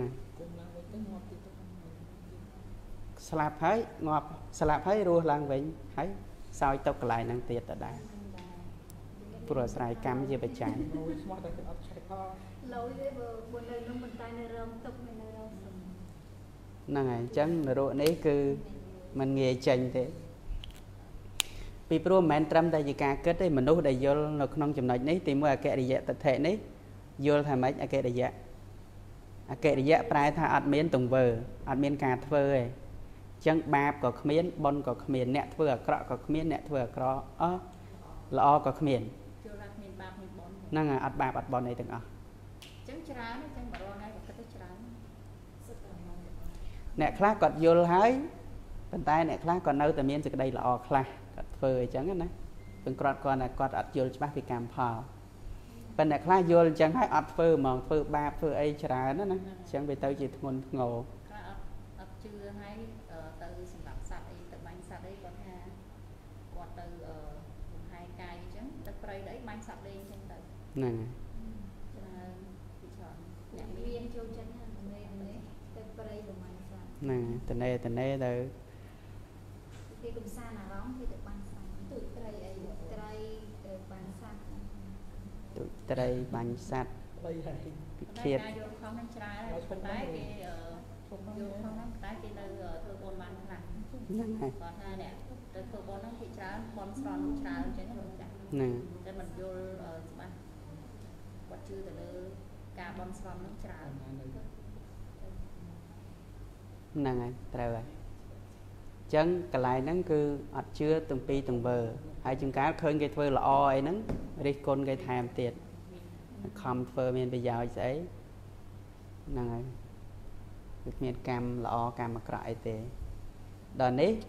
slap hay ngọt slap hay rùa làng vậy hay sao tao lại năng tiệt ở đây vừa xài cam gì vậy chán nè chẳng rồi đấy cứ mình nghề chành thế vì pro men trăm đại dịch ca kết đấy mình nói đại vô nó không chậm nói đấy tìm mua kẹt đại dạ tập thể đấy vô thay mấy kẹt đại dạ kẹt đại dạ phải thay admin tùng vờ admin cà vờ ấy chẳng ba có miến bon có miến nẹt vờ cọ có miến nẹt vờ cọ ó lọ có miến năng à ad ba ad bon này từng à nẹt khác còn vô hái bàn tay nẹt khác còn nấu từ miến từ đây lọ khác phơi chẳng á, từng cọt còn là cọt ắt vô bác bị cảm phào, bên này khai vô chẳng hay ắt phơi mà phơi ba phơi ấy chả nữa nè, chẳng về tới chỉ thôn ngộ. Ắt chưa hay từ sản phẩm sạch ấy, từ bánh sạch ấy còn ha, còn từ hai cây chẳng, từ cây đấy bánh sạch đi chẳng từ. Nè. Viên châu chẳng nè, từ cây của bánh sạch. Nè, từ đây từ đây từ. Khi cùng xa nào đó thì được bàn sạc tụi trai ấy trai bàn sạc tụi trai bàn sạc bây giờ thì không nên trai đấy còn cái phục vụ không nên cái cái từ từ bồn bàn sạc còn ha nè từ từ bồn nó thì trai bồn sòn trai trên nó cũng chả nè cái mình vô mà quạt chưa từ cả bồn sòn nó trai nè này trai vậy chẳng cái lại nắng cứ ắt chưa từng pi từng bờ hai chừng cá khơi cái phơi là o ấy nắng đi con cái thèm tiệt không phơi miền bây giờ ấy này miền cam là o cam mà cãi thế đợt đấy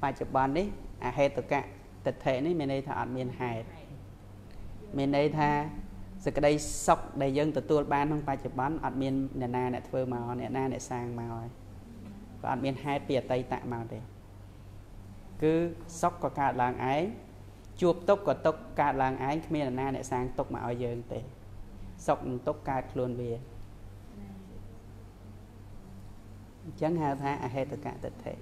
vài chục bàn đấy à hết tất cả tập thể đấy miền đây thà miền hải miền đây tha giờ cái đây sọc đầy dân từ tua ban không vài chục bàn ở miền nè na nè phơi màu nè na nè sang màu và ăn miền hai bìa tây tạm màu để cứ sóc có cả làng ấy chuột tốc có tốc cả làng ấy miền là na lại sang tốc màu dương để sóc tốc cả luôn về chẳng hao tha à hết tất cả tất thể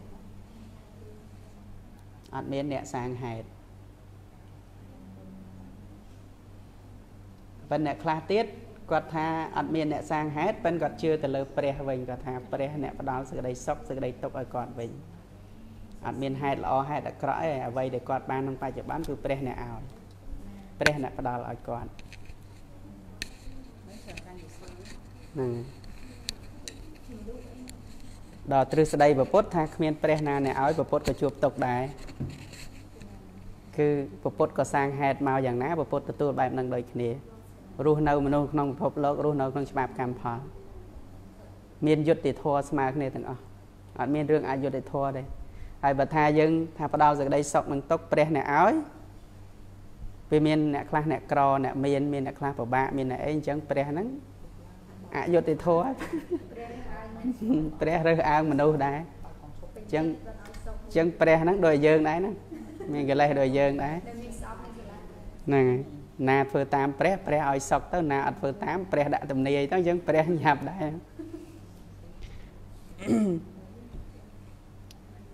ăn miền lại sang hạt bên này kha tiết có tha ăn miên nẹt sang hết bên còn chưa từ lời pre mình có tha pre nẹt bắt đầu sự đầy sốc sự đầy tốc ở còn mình ăn miên hết lo hết đã cõi ở vậy để còn ban nông tài chỉ bán từ pre nẹt ảo pre nẹt bắt đầu ở còn Đó trừ sơ đầy bà Phút thang khmiên preh na nè áo bà Phút có chụp tục đáy. Cứ bà Phút có sang hẹt màu dạng ná bà Phút có tuôn bạp nâng đời khní. Rùh nâu mà nông nông phốp lốc, rùh nâu nông chạp cảm phá. Miên dụt thì thua xa mạc nè tận ơ. Ở miên rương ai dụt thì thua đây. Ai bà tha dưng, tha bà đau giờ đây sọc nâng tốc preh nè áo. Vì miên nè khla nè cro nè miên, miên nè khla bà bạ, miên nè ên chấn preh nâng. Ai dụt thì thua. Preh rơi ao mà đâu đấy chân chân preh nó đòi dơn đấy nó mình cái này đòi dơn đấy này na phơi tam preh preh oi sọc tới na phơi tam preh đã tầm này tới chân preh nhập đấy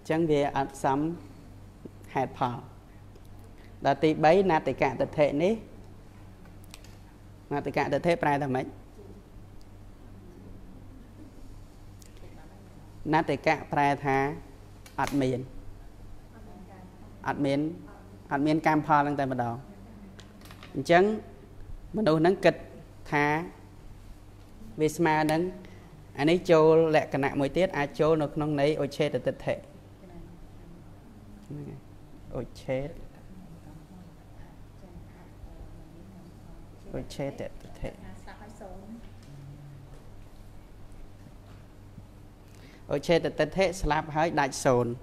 chân về ăn sắm hạt phở là tì bấy na tì cả tật thể ní na tì cả tật thể prai thầm ấy nát thì cả phải thả admin admin admin cam pha lên tay mình đầu chấn mình đâu nắng kịch thả visma nắng anh ấy trôi lẹ cả nặng mùi tiết ai trôi nó nông nấy ôi chết được tịch thể ôi chết ôi chết được tịch thể ở trên tật thế slap hơi đại sồn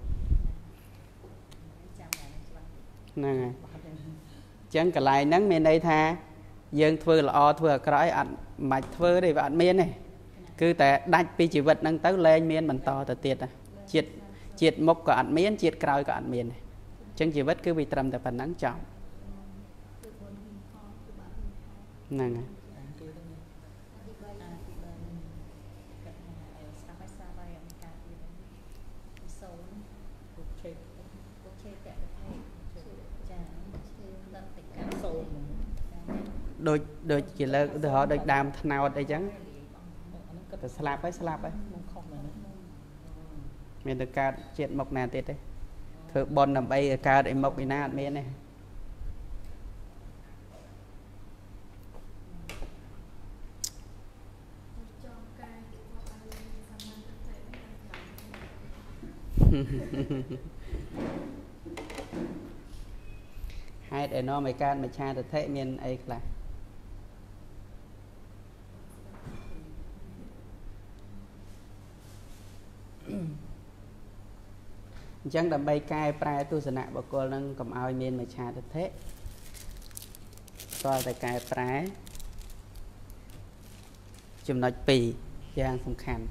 này chẳng cả lại nắng miền đây tha dương thưa là o thưa cái loại ảnh mạch thưa đây và ảnh miền này cứ tại đại pi chỉ vật nâng tới lên miền mình to từ tiệt à triệt triệt mộc cả ảnh miền triệt cào cả ảnh miền này chẳng chỉ vật cứ bị trầm từ phần nắng trọng này đôi đôi chỉ là họ đôi đàm nào đây chẳng slap ấy slap ấy mình được ca chuyện mộc nè tết đấy thợ bon nằm bay ca để mộc đi na miền này hai để nó mày can mày cha được thế miền ấy là chẳng đầm bay cai prai tu sanh bà cô nâng cầm ao miên mà cha được thế coi tại cai prai chùm nói pì giang không khàn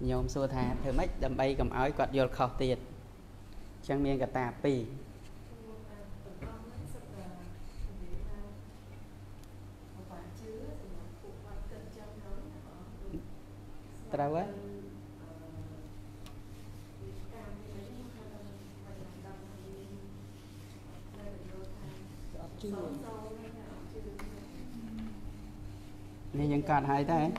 nhôm xua thà thưa mấy đầm bay cầm ao quạt vô khò tiệt chẳng miên cả tà pì trâu á nên những cạn hay thế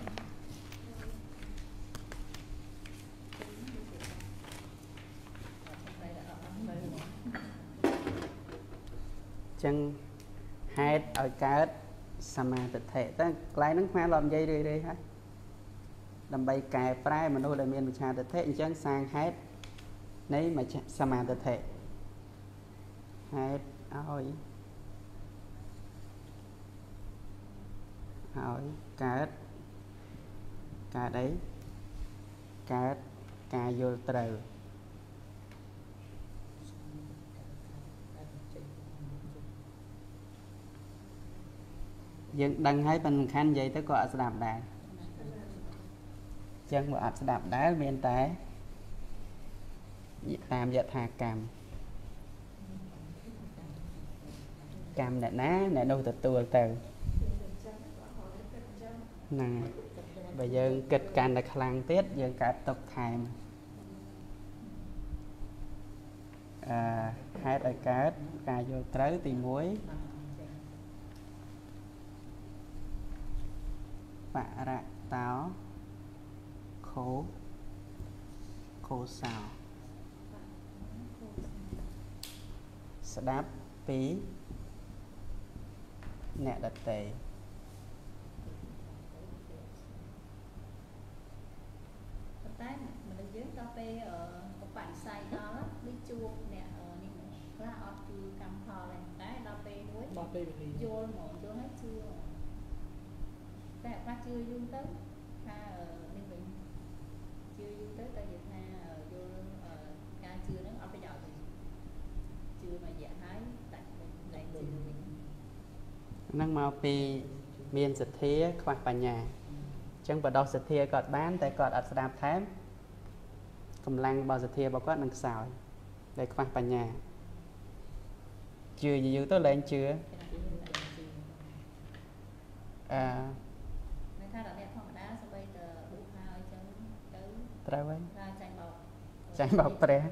chân hết ở cá sama thực thể ta lại nắng hoa lòm dây đi đi hả làm bay cài prai mà nuôi làm miên mà cha thực thể chân sang hết lấy mà sama thực thể hết ơi hỏi cá cá đấy cá cá vô trời dân đăng thấy mình khăn vậy tới gọi đạp đá chân mà đạp đá bên tay tam dạ thà cam cam đã ná đã đâu từ từ từ này bây giờ kịch càng đặc lang tết giờ cả tục thèm à, hai đại cá cà vô tới tìm muối bạ rạ táo khổ khổ xào đáp phí nè đặt tề mình đi vô một chỗ hết chưa ta qua chưa dương tới ta ở bên mình chưa dương tới ta dịch ta ở vô ở ca chưa nó ở bây giờ thì chưa mà dạ hái tại mình lại mình năng mau pì miền sệt thế khoa bà nhà chẳng bờ đo sệt thế cọt bán tại cọt ở đạp thám cầm lăng bờ sệt thế bờ cọt năng xào để khoa bà nhà chưa gì dữ tới lên chưa à ra vậy chạy bọc tre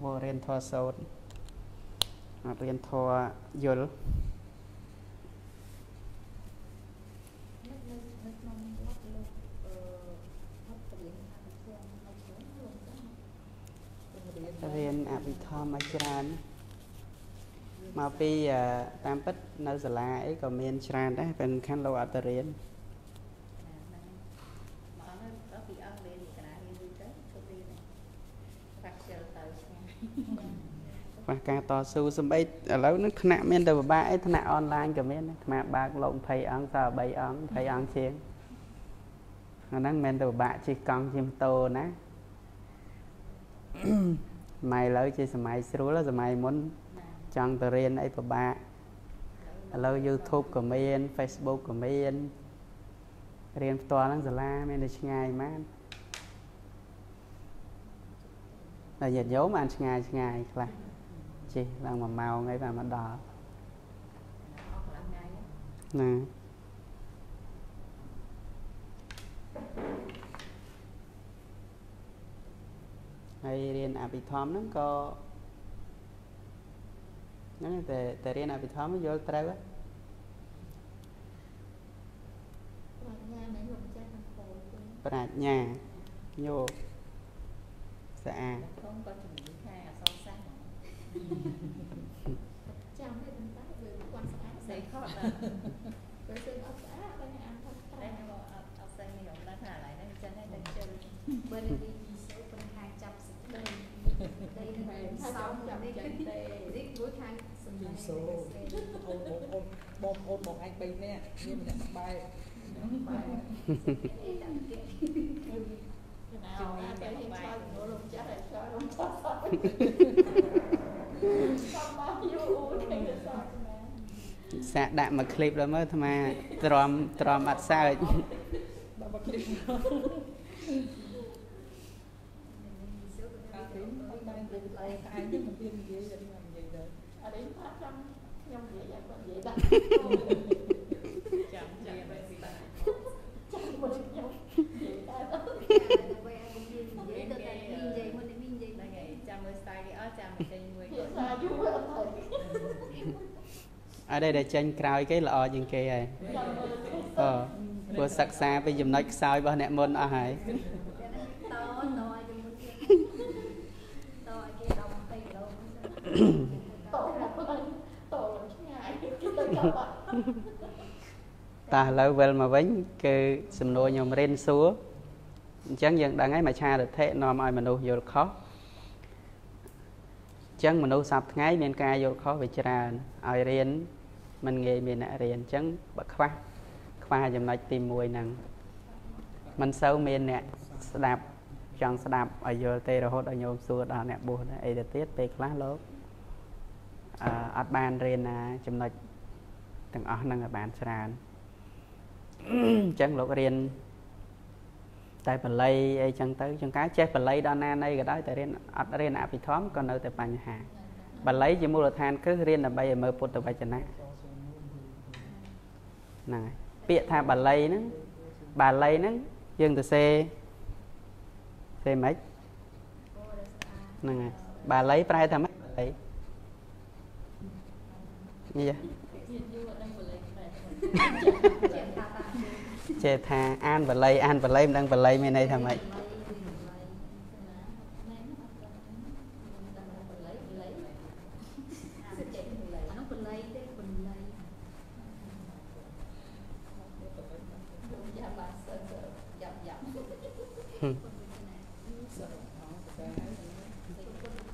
vô riêng thua sốt riêng thua dùl riêng áp vị thơ mà chán mà vì tam bích nó sẽ là ấy có miền chán đấy bên khăn lâu áp riêng và cả tòa sư xâm bây lâu nó khả năng đầu ba ấy khả năng online cả mình mà bác lộn thầy ấn tờ bày ấn thầy ấn chiến nó đang mình đầu ba chỉ còn chim tô ná mày lâu chỉ xe mày xíu là mày muốn chọn tờ riêng ấy tờ ba lâu YouTube của mình Facebook của mình riêng tòa lăng giờ la mình được ngày mà là giờ dấu mà ăn ngày ngày là chị là mà màu ngay và mà đỏ nè hay riêng à bị thom nó có nó là từ riêng à bị thom nó vô tới quá bạc nhà vô dạ không có chuẩn khai ở sau sang chào mấy bạn ta về quan sát thấy khó là với sự ấp áp bên nhà ăn không đây là ấp sang thì ông đã thả lại nên chân hay đang chân bên đi số bên hai trăm đây đây là sáu trăm chân đây riết cuối tháng số ôm ôm ôm ôm một anh bình nè nhưng mà bài sạc đạm mà clip đó mới tham à tròn tròn mặt sao ở đây để tranh cào cái lọ dừng kia này, ờ, vừa sặc xa bây giờ nói sao bao nẹt môn ai, ta lâu về mà vén cứ sầm nồi nhom ren xúa, chẳng dừng đang ấy mà cha được thế nòm ai mà nô vô khó. Chẳng mình nấu sập ngay miền ca vô khó về trà ai riêng mình nghề miền nạ riêng chẳng bậc khoa khoa dùm lại tìm mùi nặng mình sâu miền nạ đạp chọn đạp ở vô tê rồi hốt ở nhôm xua đó nạ buồn ấy là tiết tê lá lốp ở bàn riêng là chùm lại từng ở năng ở bàn tràn chẳng lột riêng tại phần lây chẳng tới chẳng cá chết phần lây đo na đây cái đó tại riêng ở riêng áp bị thóm còn ở tại bàn nhà bà lấy chỉ mua đồ than cứ riêng là bây giờ mở bột từ bài chân này bịa tha bà lấy nó bà lấy nó dừng từ xe xe mấy này bà lấy prai tham mấy như vậy Chê tha an và lây, an và lây, đang và lây mê này thầm ấy.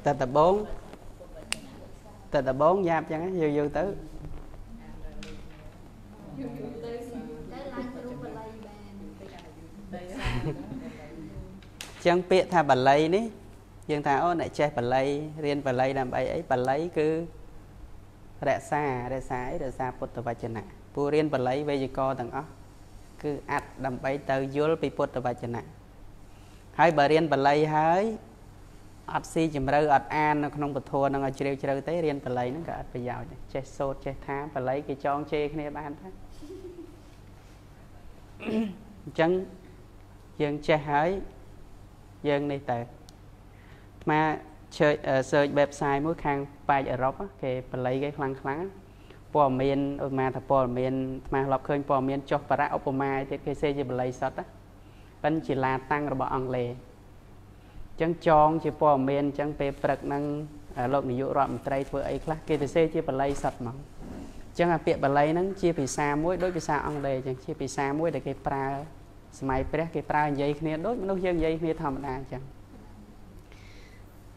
Tập tập bốn Tập tập bốn giáp chẳng á, dư dư tứ chẳng biết tha bà lây ní. Nhưng ta ôn lại chết bà lây, riêng bà lây làm ấy ấy bà lây cứ rẽ xa, rẽ xa ấy, rẽ xa bụt tập bà chân ạ. Bù riêng bà lây về dự co tầng ốc cứ ạch đầm bấy tờ dùl bị bụt tập bà chân ạ. Hãy bà riêng bà lây hỡi ất si chìm rơi, ất an, nó không bật thua, nó ngồi trêu trêu tới riêng bà lấy nó cả ất bà giàu chứ. Chết sốt, chết thá, bà lấy cái chong chê cái này bán thế. Chẳng, dân chết hỡi, dân này tờ. Mà chơi ở sơ website mỗi khăn bài ở rốc á, kì bà lấy cái khăn khăn. Bò miên, ôi mà thật bò miên, mà lọc khơi bò miên chọc bà ra ốc bò mai, thì cái xe gì bà lấy sốt á. Vẫn chỉ là tăng rồi bỏ ổng lề. Chẳng chọn chỉ bỏ mình chẳng bê bật năng lộn ví dụ rộm trái vừa ấy khá kì thì xe chỉ bà lấy sạch mỏng chẳng là việc bà lấy nâng chia bì xa mũi đối bì xa ông đề chẳng chia bì xa mũi để cái pra máy bếc cái pra dây khné đối nó dân dây khné thầm đà chẳng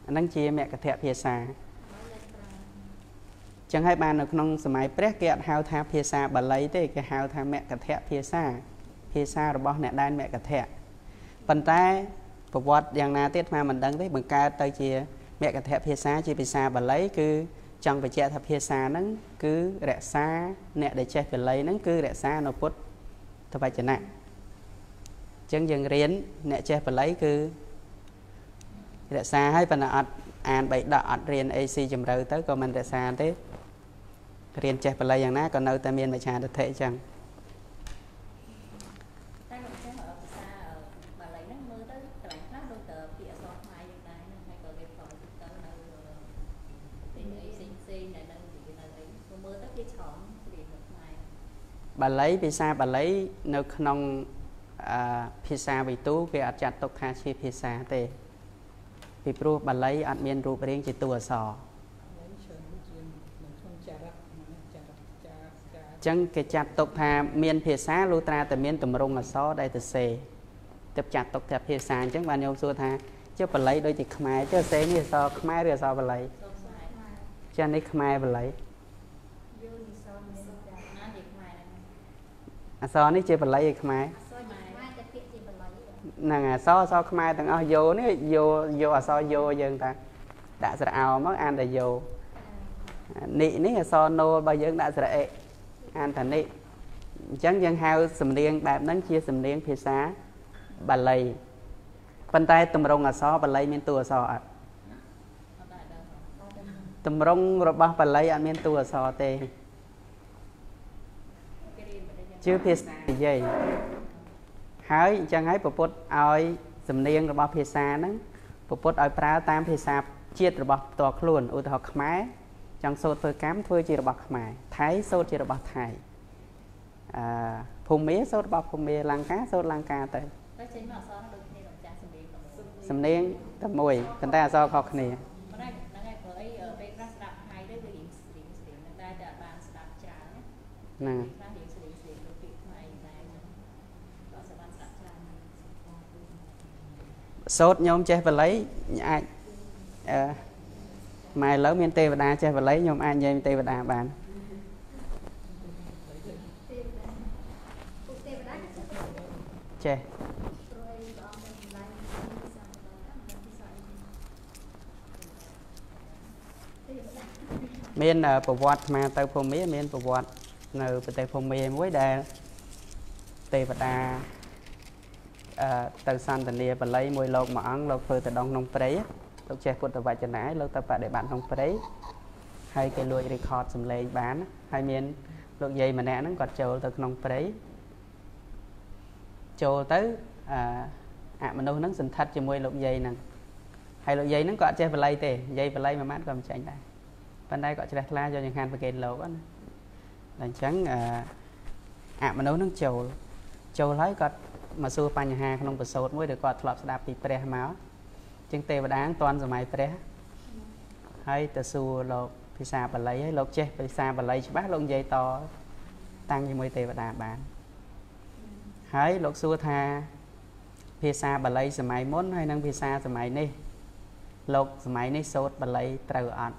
nâng chia mẹ cái thẹp phía xa chẳng hai bà nâng nâng máy bếc cái hào thà phía xa bà lấy thế cái hào thà mẹ cái thẹp phía xa phía xa rồi bỏ nẹ đàn mẹ cái thẹp phần trái bộ vật dạng nào tiết mà mình đăng thấy bằng ca tới chia mẹ cái thẻ phía xa chia phía xa và lấy cứ chẳng phải chạy thập phía xa nó cứ rẽ xa nè để chạy phải lấy nó cứ rẽ xa nó bút thập phải chẳng nặng chẳng dừng riêng nè chạy phải lấy cứ rẽ xa hay phần là ăn bảy đọt riêng ac chùm râu tới còn mình rẽ xa thế riêng chạy phải lấy dạng nào còn đâu ta miên mà chả được thể chẳng bà lấy pizza bà lấy nấu nong pizza vị tú cái ăn chặt tóc tha chi pizza thế vì pro bà lấy ăn miên ru riêng chỉ tua sò chẳng cái chặt tóc tha miên pizza lu tra từ miên tụm rong là sò đây từ xề tập chặt tóc tha pizza chẳng bàn nhau xua tha chứ bà lấy đôi chỉ khmai chứ xề như sò khmai rồi sò bà lấy cho nên khmai bà lấy à so này chơi bật lấy gì khmai nàng à so so khmai thằng ao vô này vô vô à so vô dân ta đã sờ ao mất an đã vô nị này à so nô bao dân đã sờ ệ an thành nị chẳng dân hao sầm điên bạp nắng chia sầm điên phía xá bà lầy bàn tay tầm rong à so bà lầy miên tua so tầm rong rồi bà lầy an miên tua so tê chứ phía xa thì dây hỏi chẳng ấy bộ bốt oi dùm niên rồi bỏ phía xa nâng bộ bốt oi prao tam phía xa chiết rồi bỏ tòa khuôn ưu tòa khmai chẳng sốt phơi cám thôi chỉ rồi bỏ khmai thái sốt chỉ rồi bỏ thái phùng mía sốt bỏ phùng mía lăng cá sốt lăng cá tới dùm niên tầm mùi cần ta do khó khăn nè nè sốt nhóm chơi và lấy ai à, mai lớn miền tây và đà chơi và lấy nhóm ai miền tây và đà bạn chơi miền ở bộ quạt mà tây phong mỹ miền bộ quạt ở tây phong mỹ mới đà tây và đà từ san tận địa và lấy mùi lộc mà ăn lộc phơi từ đông nông prey lộc che phun từ vài chân nái lộc tập bạ để bạn nông prey hay cái lưỡi record sầm lê bán hay miền lộc dây mà nè nó còn trầu từ nông prey trầu tới à mà nông nó sình thắt cho mùi lộc dây nè hay lộc dây nó còn che và lấy tề dây và lấy mà mát còn chạy đây bên đây còn che la cho những hàng và kẹt lộc á là trắng à mà nông nó trầu Châu lấy cọt mà xưa panh hà không bớt sốt mới được cọt thọp đạp bị tre máu. Chứng tề và đáng toàn rồi máy tre. Hay từ xưa lộc phi xa bà lấy lộc che phi xa bà lấy bác lông dây to tăng như mới tề và đà bán. Hay lộc xưa tha phi xa bà lấy rồi máy muốn hay năng phi xa rồi máy nè lộc rồi máy nè sốt bà lấy trừ ăn.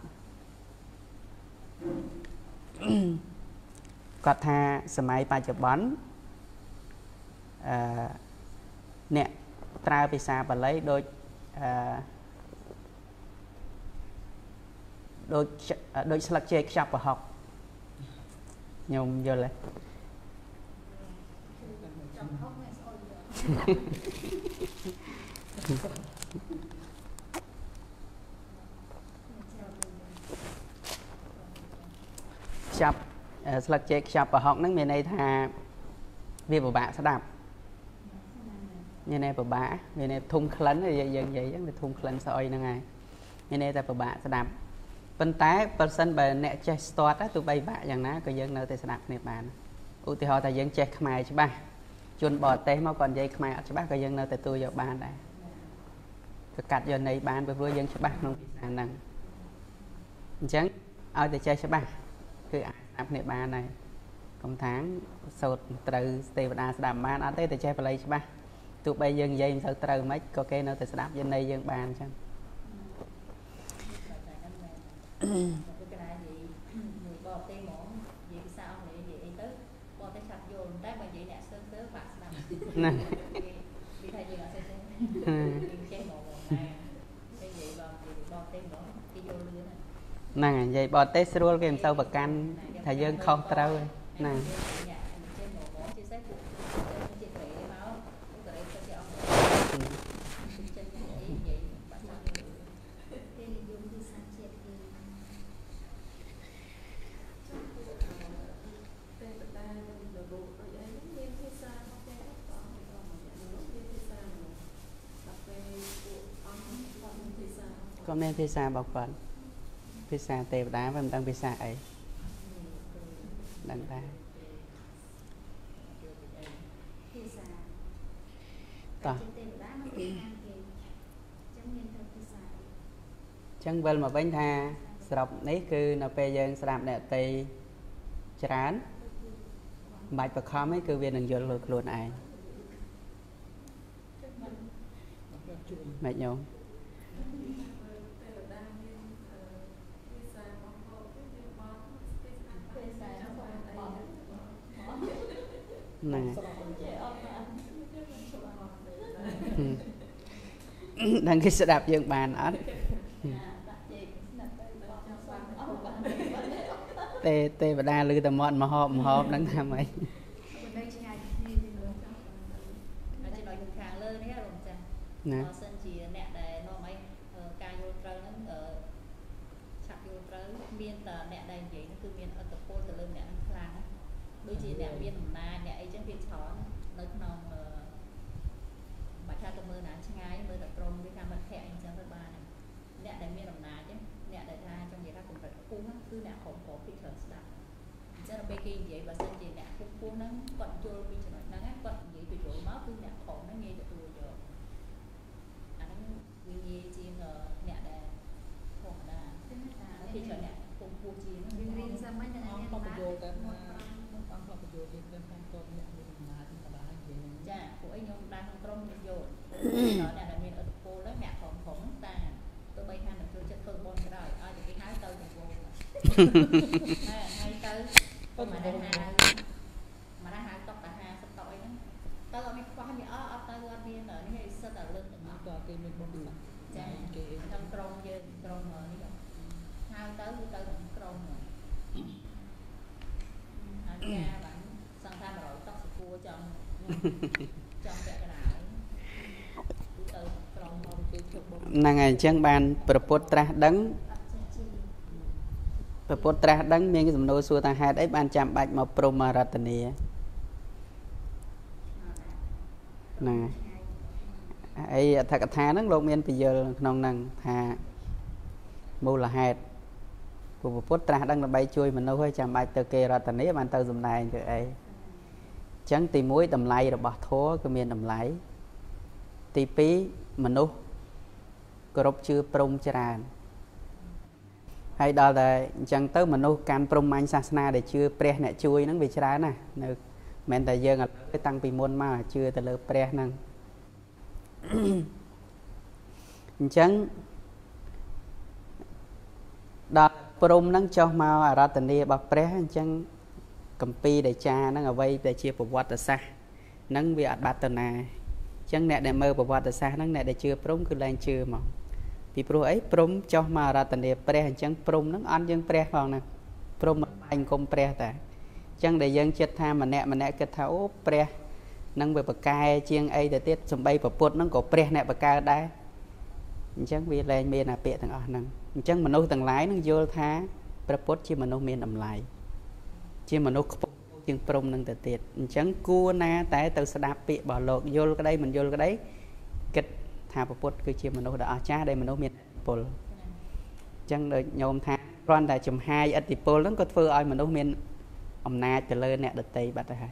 Cọt tha rồi máy ba chục bắn. Uh, nè tra phi xa bà lấy đôi uh, đôi uh, đôi sạc chê chạp và học nhung vô lại chạp sạc chê chạp và học nắng miền này thà vì bà bạn sẽ đạp như này bà bả như này thung khấn này dần dần dần dần thung khấn sao ơi năng ai như này ta bà bả sẽ đạp bên trái bên sân bờ nẹt chơi sport á tụi bay bả chẳng ná cái dân nơi ta sẽ đạp nẹp bàn ưu thì họ ta dân chơi khmai chứ ba chôn bò té mà còn dây khmai chứ ba cái dân nơi ta tôi vào bàn đây cái cắt giờ này bàn với vừa dân chứ ba không khả năng chẳng ai thì chơi chứ ba cứ đạp nẹp bàn này công tháng sột từ tây ban đạp bàn ở đây thì chơi play chứ ba tụi bây dân dây sao trời mấy có cái nó thì sẽ đáp dân đây dân bàn chăng nàng vậy bò tết rùa kèm sâu bậc can thầy dân không trâu nàng con nên pizza bọc phần pizza tề đá và đang pizza ấy đang đá tỏ chẳng vâng mà bánh tha sọc nấy cứ nó pe dân sạp đẹp tây chán bạch và khó mấy cứ viên đừng dồn lực luôn ai mệt nhung này đang cái xe đạp dương bàn ấn tê tê và đa lư tầm mọn mà hộp mà hộp đang làm ấy nè hay tới mà đang hà mà đang hà tóc ta hà sắp tội lắm tao còn qua miệng ở tao qua miệng ở đây sao tao lên từng món cái miệng bông bông chả trong tròn như tròn rồi hai tới tao cũng tròn rồi anh cha bạn sang tham rồi tóc sụp cua trong trong cái này tao tròn bông cái chụp bông nàng ngày trang bàn propos tra đắng và bố trả đắng miếng cái dùm nô xua ta hạt ấy bàn chạm bạch mà promaratani này ấy thật thà nắng lộn miếng bây giờ nông nâng thà mù là hạt của bố trả đắng là bay chui mà nô hơi chạm bạch từ kê ratani bàn tàu dùm này rồi ấy Chẳng tí mũi đầm lây rồi bỏ thố cơ miền đầm lây. Tí phí mà nụ cơ rốc chư prông chả. Hay đó là chẳng tới mà nụ càng prông anh xa xa để chư preh nẹ chui nâng vì chả nè. Mình ta dơ ngạc cái tăng phí môn mà chư ta lỡ preh nâng. Chẳng đó prông nâng cho mau à ra tình đi bà preh chẳng cầm pi để cha nó ở vây để chia bột vặt xa nâng bị ạt bát tờ này chẳng nè để mơ bột vặt xa nâng nè để chưa prôm cứ lên chưa mà vì pro ấy prôm cho mà ra tận địa pre chẳng prôm nâng ăn chẳng pre vào nè prôm anh công pre tại chẳng để dân chết tha mà nè mà nè kết tháo pre nâng về bậc cai chieng ấy để tiết sầm bay bậc bột nâng cổ pre nè bậc cai đá chẳng vì lên miền là bịa thằng ở nâng chẳng mà nô thằng lái nâng vô thá bậc bột chỉ mà nô miền nằm lại chỉ mà nó có tiếng prom nâng từ tiệt chẳng cua na tại từ sờ đạp bị bỏ lột vô cái đây mình vô cái đấy kịch thà bột bột cứ chỉ mà nó đã cha đây mình nó miệt bột chẳng đợi nhôm thà con tại chùm hai ở tiệp bột nó có phơi oi mình nó miệt ẩm na từ lơ nẹt đợt tây bạt hai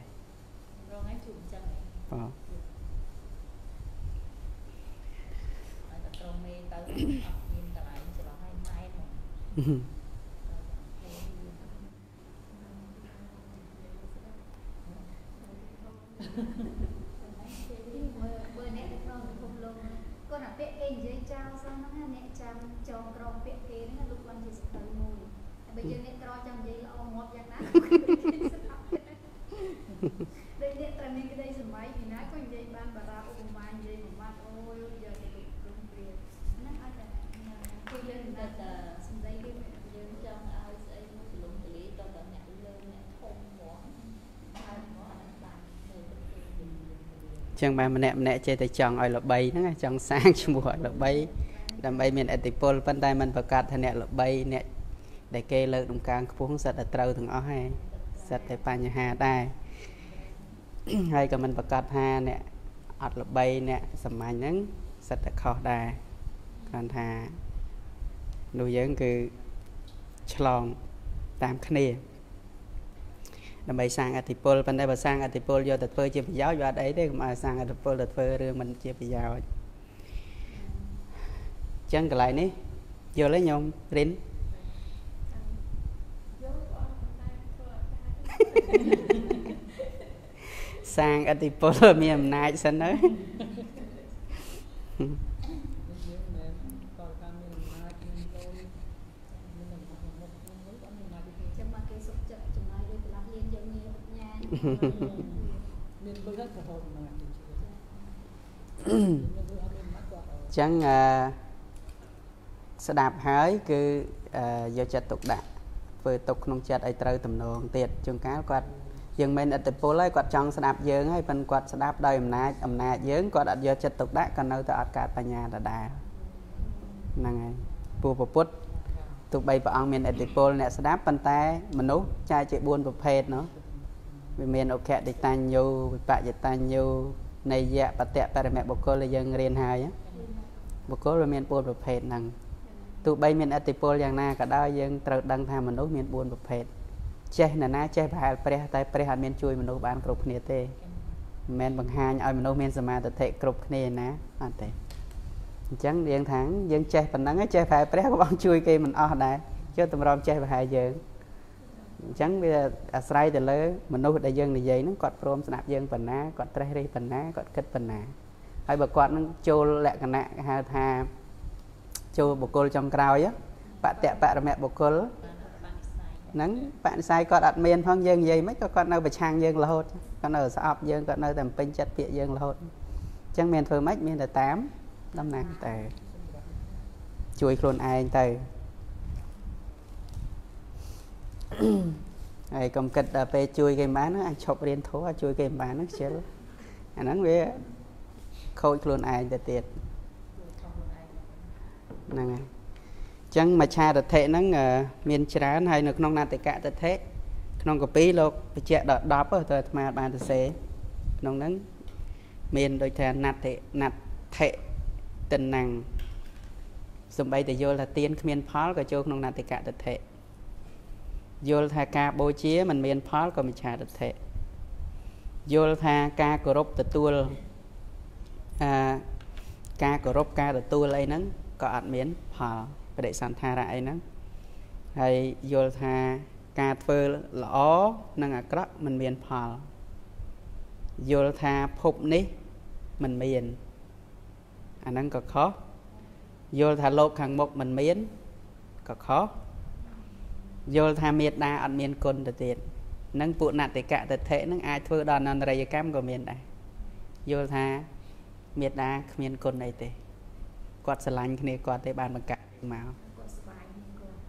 chẳng bà mẹ mẹ chơi thì chọn ở lớp bay nó chọn sang cho mùa ở lớp bay làm bay miền Etipol phân tay mình và cắt thành nẹt lớp bay nẹt để kê lợi đồng càng phun sạch ở trâu thằng ó hay sạch để pa nhà hà tai hay cả mình và cắt hà nẹt ở lớp bay nẹt sầm mày nhẫn sạch để khó đài còn hà nuôi dưỡng cứ chọn tam khné làm bài sang Atipol, phần đây bài sang Atipol do tập phơi chia bị giáo do đấy đấy mà sang Atipol tập phơi riêng mình chia bị giáo chẳng cái lại ní vô lấy nhom đến sang Atipol miền Nam sẵn đấy chẳng uh, sẽ đạp hái cứ uh, do chặt tục đã vừa tục nông chặt ấy trâu tầm nông tiệt trường cá quạt dường mình ở tập phố lấy quạt trong sẽ đạp dường hay phần quạt sẽ đạp đời nà ẩm nà dường quạt do chặt tục đã còn đâu ta cả bà nhà đã đà nàng bùa bùa bút tụi bay bà ông mình ở tập phố nè sẽ đạp bàn tay mình nấu chai chạy buôn bập hết nữa vì miền ok để tan nhiều bạn để tan nhiều này dạ bà tẹt bà mẹ bố cô là dân riêng hai á bố cô là miền buôn bập hết nằng tụi bay miền Atipol giang na cả đó dân trật đăng tham mình nấu miền buôn bập hết che nè na che bà pre tay pre miền chui mình nấu bán cục nè tê miền bằng hai ai mình nấu miền sma tập thể cục nè ná anh tê chẳng riêng tháng dân che phần nắng che phải pre có bằng chui kia mình ở đây chứ tụi rom che bà hai dân chẳng bây giờ à sai từ lỡ mình nuôi đại dương này dây nó cọt prom snap dương phần ná cọt trai đây phần ná cọt kết phần ná hay bà cọt nó trâu lẹ cả nạ hà hà trâu bồ câu trong cào á bạn tẹt bạn mẹ bồ câu nắng bạn sai cọt đặt miền phong dương dây mấy cái con nào bị chang dương là hốt con ở xã ấp dương con ở tầm pin chặt bịa dương là hốt chẳng miền phơi mấy miền là tám năm nàng tề chui khôn ai tề ai cầm kịch à pe chui game bán nó anh chọc riêng thố à chui game bán nó chết anh nói về khôi luôn ai để tiệt này chẳng mà cha đặt thế nó miền trán hay được nông nàn tệ cả đặt thế nông cà pí lộc bị chẹt đọt đáp ở thời mà bàn đặt xé nông nắng miền đôi thề nạt thế nạt thế tình nàng dùng bay để vô là tiên miền pháo cái chỗ nông nàn tệ cả đặt thế vô thà ca bố chia mình miền pháo còn mình trả được thế Yol tha ca cơ rộp tù l ca cơ rộp ca tù l ấy nâng có ạt miễn phở và để sẵn tha ra ấy nâng hay yol tha ca thơ lõ nâng ạc rắc mình miễn phở yol tha phụp ní mình miễn anh nâng có khó yol tha lộp kháng mốc mình miễn có khó yol tha miệt đa ạt miễn côn tự tiện nâng phụ nạt thì cả thực thể nâng ai thưa đòn nâng rầy cam của mình đây vô tha miệt đá miền cồn này tê quạt sờ lạnh kia quạt tê bàn bằng cả màu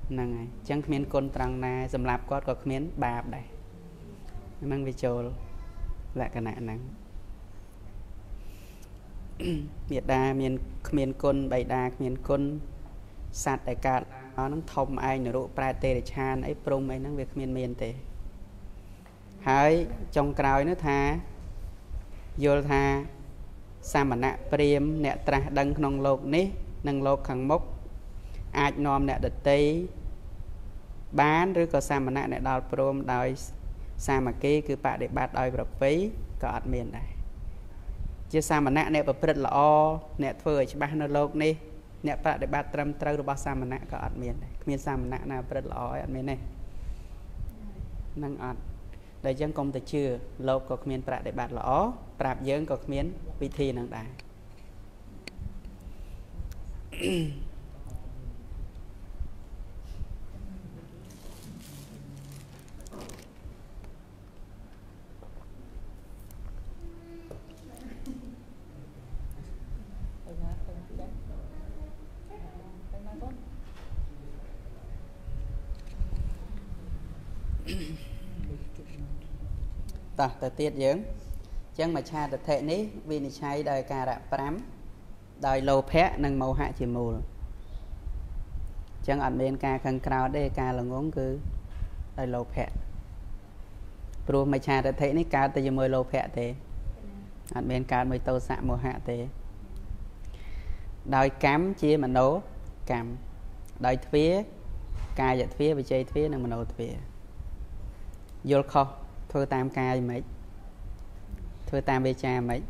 nâng này chẳng miền cồn trăng này dầm lạp quạt có miền bạc đây nâng về chỗ lại cái này nâng miệt đá miền miền cồn bảy đá miền cồn sạt đại cả nó nâng thông ai nửa độ pra tê để chan ấy prom ấy nâng về miền miền tê hãy trong cõi nó tha vô tha sa mà nè priêm nè tra đăng nông lộc ní nông lộc khẳng mốc ai nom nè đứt tây bán rồi có sa mà nè nè đào prom đòi sa mà kia cứ bạ để bạt đòi bập phí có ăn miền này chứ sa mà nè nè bập phật là o nè phơi chỉ bán nông lộc ní nè bạ để bạt trâm trâu rồi bát sa mà nè có ăn miền này miền sa mà nè nè phật là o ăn miền này năng ăn đời dân công tự chưa lột có miền bạc để bạt lõ bạc dân có miền vị thi năng đại ta ta tiết dưỡng chẳng mà cha thực thể ní vì này cháy đời cà rạp bám đời lô phé nâng màu hạ chỉ mù chẳng ảnh bên cà khăn khao đê cà là ngốn cứ đời lô phé bố mà cha thực thể ní cà ta dù môi lô phé thế ảnh bên cà mới tô xạ màu hạ thế đời cám chia mà nấu cám đời thuyết cà dạ thuyết và chơi thuyết nâng mà nấu thuyết vô khó thưa tam cai mấy thưa tam bê cha mấy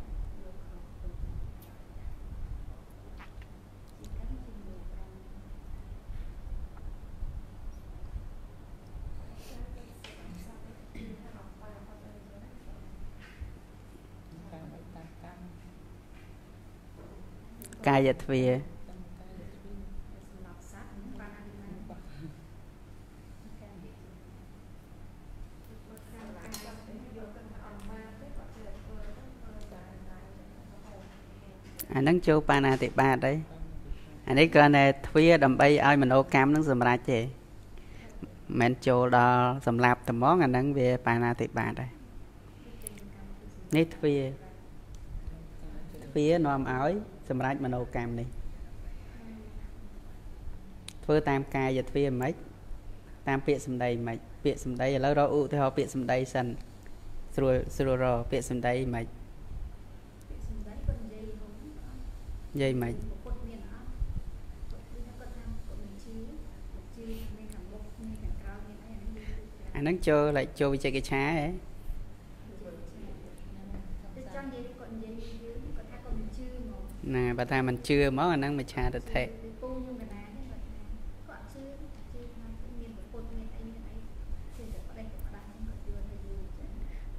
cai giật về anh đang chụp bàn à thì ba đấy anh ấy còn này thuê đầm bay ai mình ô cam nó dầm ra chị mình chụp đò dầm lạp tầm món anh đang về bàn à thì ba đấy nít thuê thuê nòm áo dầm ra mình ô cam đi thuê tam cai giờ thuê mấy tam pịa sầm đầy mấy pịa sầm đầy lâu rồi u thì họ pịa sầm đầy sần rồi rồi rồi pịa sầm đầy mấy vậy mày anh đang chơi lại chơi chơi cái trái ấy nè bà ta mình chưa món anh đang mà trà được thế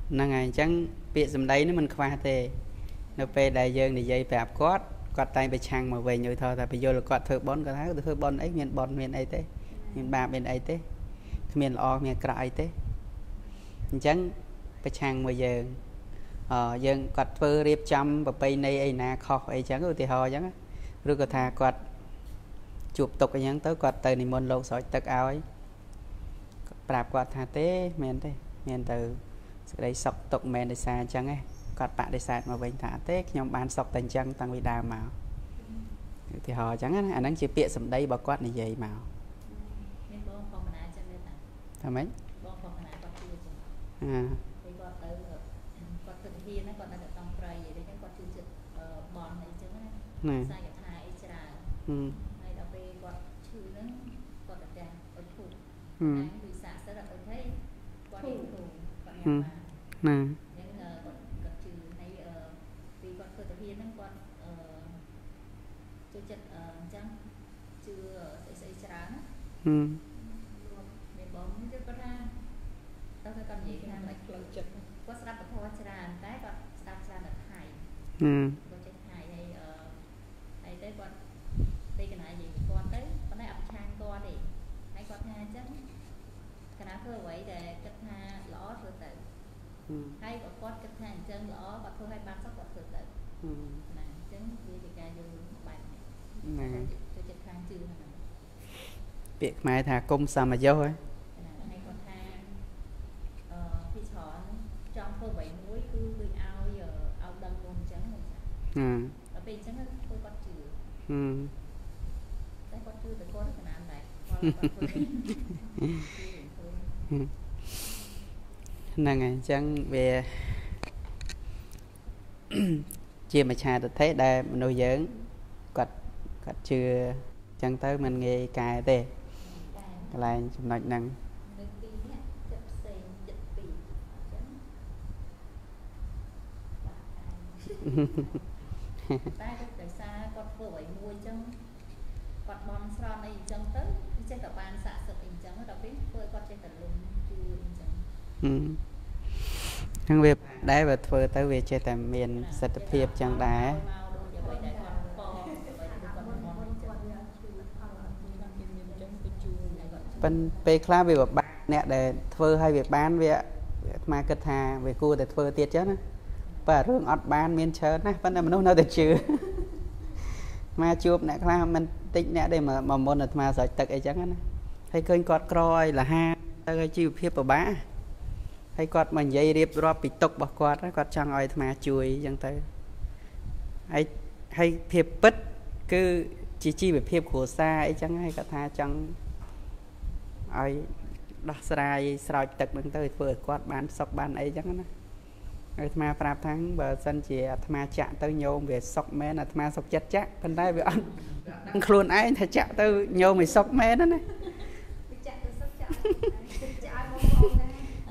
năng ngày chẳng bị dùm đấy nó mình khoa thế nó về đại dương để dây bẹp cót quạt tay về chàng mà về nhiều thợ ta bây giờ là quạt thợ bón cả tháng thợ bón ấy miền bón miền ấy thế miền ba miền ấy thế miền o miền cả ấy thế chẳng về chàng mà giờ ờ dân quạt phơ riệp chăm và bay này ấy nà khò ấy chẳng có thì họ chẳng rồi cả thà quạt chụp tục cái nhắn tới quạt từ này môn lô sỏi tật áo ấy bạp quạt thà thế miền thế miền từ đây sọc tục miền để xa chẳng ấy các bạn để sạch mà bình thả tết nhóm bán sọc tành chân tăng bị đà màu thì họ chẳng anh đang chịu tiện sầm đây bà quát này dày màu thầm ấy à này ừ ừ ừ nè Ừ. Ừ. Hay có quát cái thằng chân lỡ và thôi hay bán sóc và thử tự là chứng vì cái cái vô này này cho chất thang chưa hả việc mai thà công sao mà dâu ấy này còn thang khi chọn trong phơi bảy muối cứ bị ao giờ ao đâm luôn trắng rồi ở bên trắng tôi quát chữ đấy quát chữ từ quát cái nào này năng chẳng về chia mà cha được thấy đây nuôi dưỡng cật cật chưa chẳng tới mình nghe cài thế lại chụp lại năng năng việc đá và phơi tới về chơi tại miền sạch đẹp chẳng đá bên pe khá về bạc nè để phơi hay việc bán về mà cất hà về cua để phơi tiệt chứ và rương ọt bán miền chớn á vẫn là mình đâu nói được chứ mà chụp nè khá mình tính nè để mà mà môn được mà giỏi tật ấy chẳng á hay cơn cọt coi là ha tới chịu phép ở bá hay quạt mình dây điệp rồi bị tốc bạc quạt quạt chẳng ai mà chui chẳng tới hay hay phép bất cứ chỉ chi về phép khổ xa ấy chẳng hay cả tha chẳng ai đắc sai soi tật đừng tới vừa quạt bán sọc bán ấy chẳng á ai mà prap thắng bờ sân chỉ mà chạm tới nhôm về sọc mẹ là mà sọc chặt chắc phần đây về ăn luôn ai thì chạm tới nhôm về sọc mẹ đó này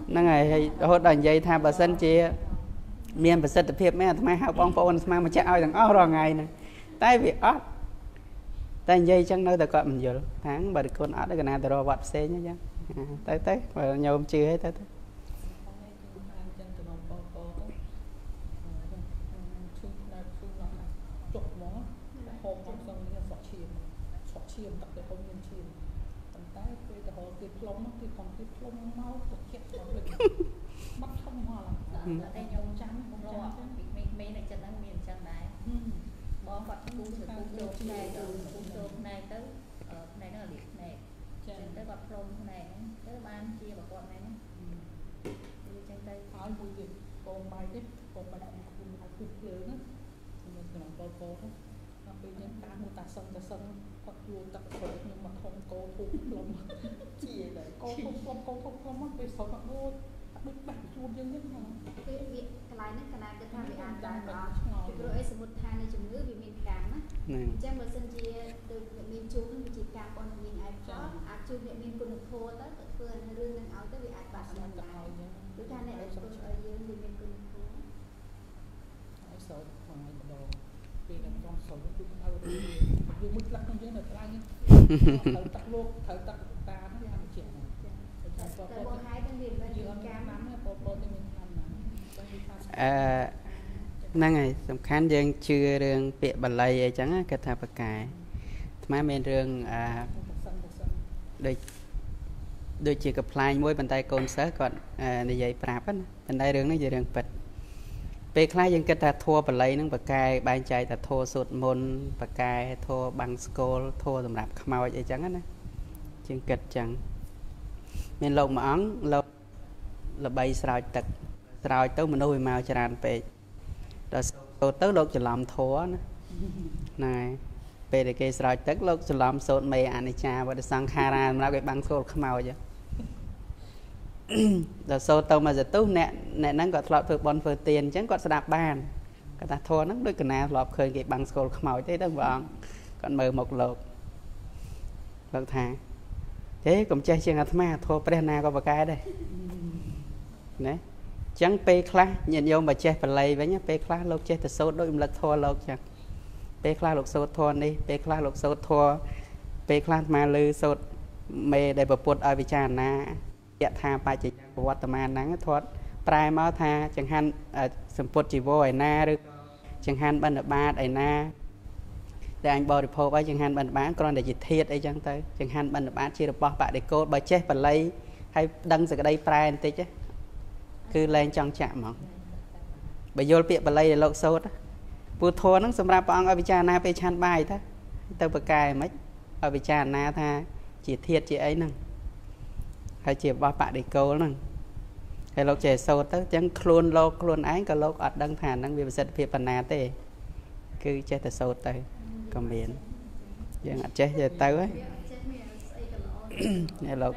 năng ngày hốt đòn dây tham bà sân chia miền bà sân tập hiệp mẹ tham ai học bóng phôn tham mà chạy ao chẳng ao rồi ngày này tại vì ót tại dây chẳng nơi ta gọi mình nhiều tháng bà được con ót cái nào ta rồi bật xe nhá chứ tới tới và nhiều ông chưa hết tới tới năng này tầm khán dân chưa đường bịa bẩn lầy chẳng cái thà bậc cài mà bên đường đôi đôi chỉ gặp lại mỗi bàn tay cồn sớ còn để dạy prap á bàn tay đường nó dạy đường bật về khai dân cái thà thua bẩn lầy năng bậc cài bàn chạy thà thua sụt môn bậc cài thua bằng school thua tầm đạp màu ấy chẳng á chừng kịch chẳng bên lồng mà ấn lồng là bay sào tật sào tới mình nuôi màu tràn về rồi tới lúc chỉ làm thua này về để cái rồi tới lúc chỉ làm sốt mày anh cha và để sang Kara mà cái băng sốt không màu chứ rồi sốt tao mà giờ tú nè nè nó gọi lọt phượt bòn phượt tiền chẳng gọi đạp bàn cái ta thua nó đôi cái nào lọt khơi cái băng sốt không màu thế đâu vợ còn mờ một lột lột thả thế cũng chơi chơi ngặt ma thua Prena có một cái đây đấy chẳng pe khla nhận vô mà che phần lầy với nhá pe khla lột che từ sốt đôi lực thua lột chẳng pe khla lột sốt thua đi pe khla lột sốt thua Bê khăn mà lưu sốt mê đầy bột bột ở vị tràn ná. Dạ thà bà chỉ chẳng bột tâm án nắng thuất. Prai máu thà chẳng hẳn sầm bột chỉ vô ở ná rực. Chẳng hẳn bận ở bát ở ná. Để anh bỏ đi phô bà chẳng hẳn bận ở bát còn để dịch thiết ấy chẳng tới. Chẳng hẳn bận ở bát chỉ được bỏ bạc để cốt bà chết bà lấy. Hay đăng dự cái đây prai anh tích á. Cứ lên trong chạm mỏng. Bà vô biệt bà lấy để lộ sốt á. Bụt thô nóng xâm ra bóng ở vị tràn ná bê chăn bài thá. Tớ bà cài mấy. Ở vị tràn ná thà chỉ thiệt chị ấy nâng. Hay chỉ bỏ bạc đi câu nâng. Hay lúc trẻ sâu tức chẳng khuôn lô khuôn ánh có lúc ọt đăng thàn nâng vì bà sạch phiếp bà ná tê. Cứ chết thật sâu tới còn miễn. Nhưng ọt chết chết tới ấy. Hay lúc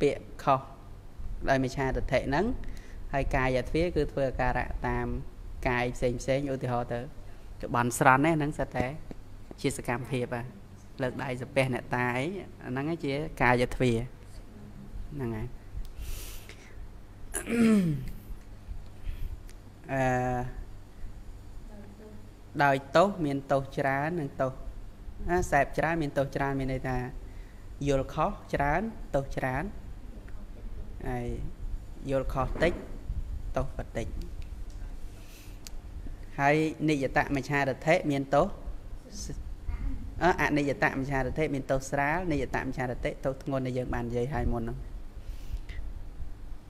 bịa khò lại mình cha được thể nắng hay cài giặt thía cứ thừa cà rạ tam cài xem xem ưu thì họ tới bọn sẵn ấy nâng sẽ thế chia sẻ cảm thiệp à lực đại dập bè nẹ ta ấy nâng ấy chia cà giật thùy nâng ấy đời tốt miền tốt chá nâng tốt sẹp chá miền tốt chá miền này ta dù khó chá tốt chá dù khó tích tốt vật tích hay nị giờ tạm mình cha được thế miền tố, à anh nị giờ tạm mình cha được thế miền tố sá, nị giờ tạm mình cha được thế tố ngôn này dân bàn gì hai môn không,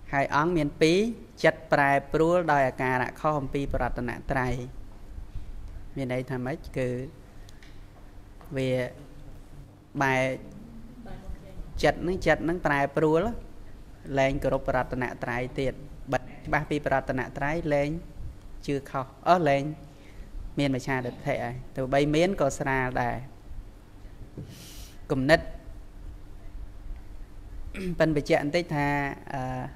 hai ống miền pí chặt prai pru đòi à cà đã kho hầm pí bạt nã trai, miền đây tham ấy cứ về bài chặt nắng chặt nắng prai pru đó lên cột bạt nã trai tiệt bật ba pí bạt nã trai lên chưa khó ớt lên miền mà cha được thể từ bay miến có xa đài cùng nít bên bị chạm tích thà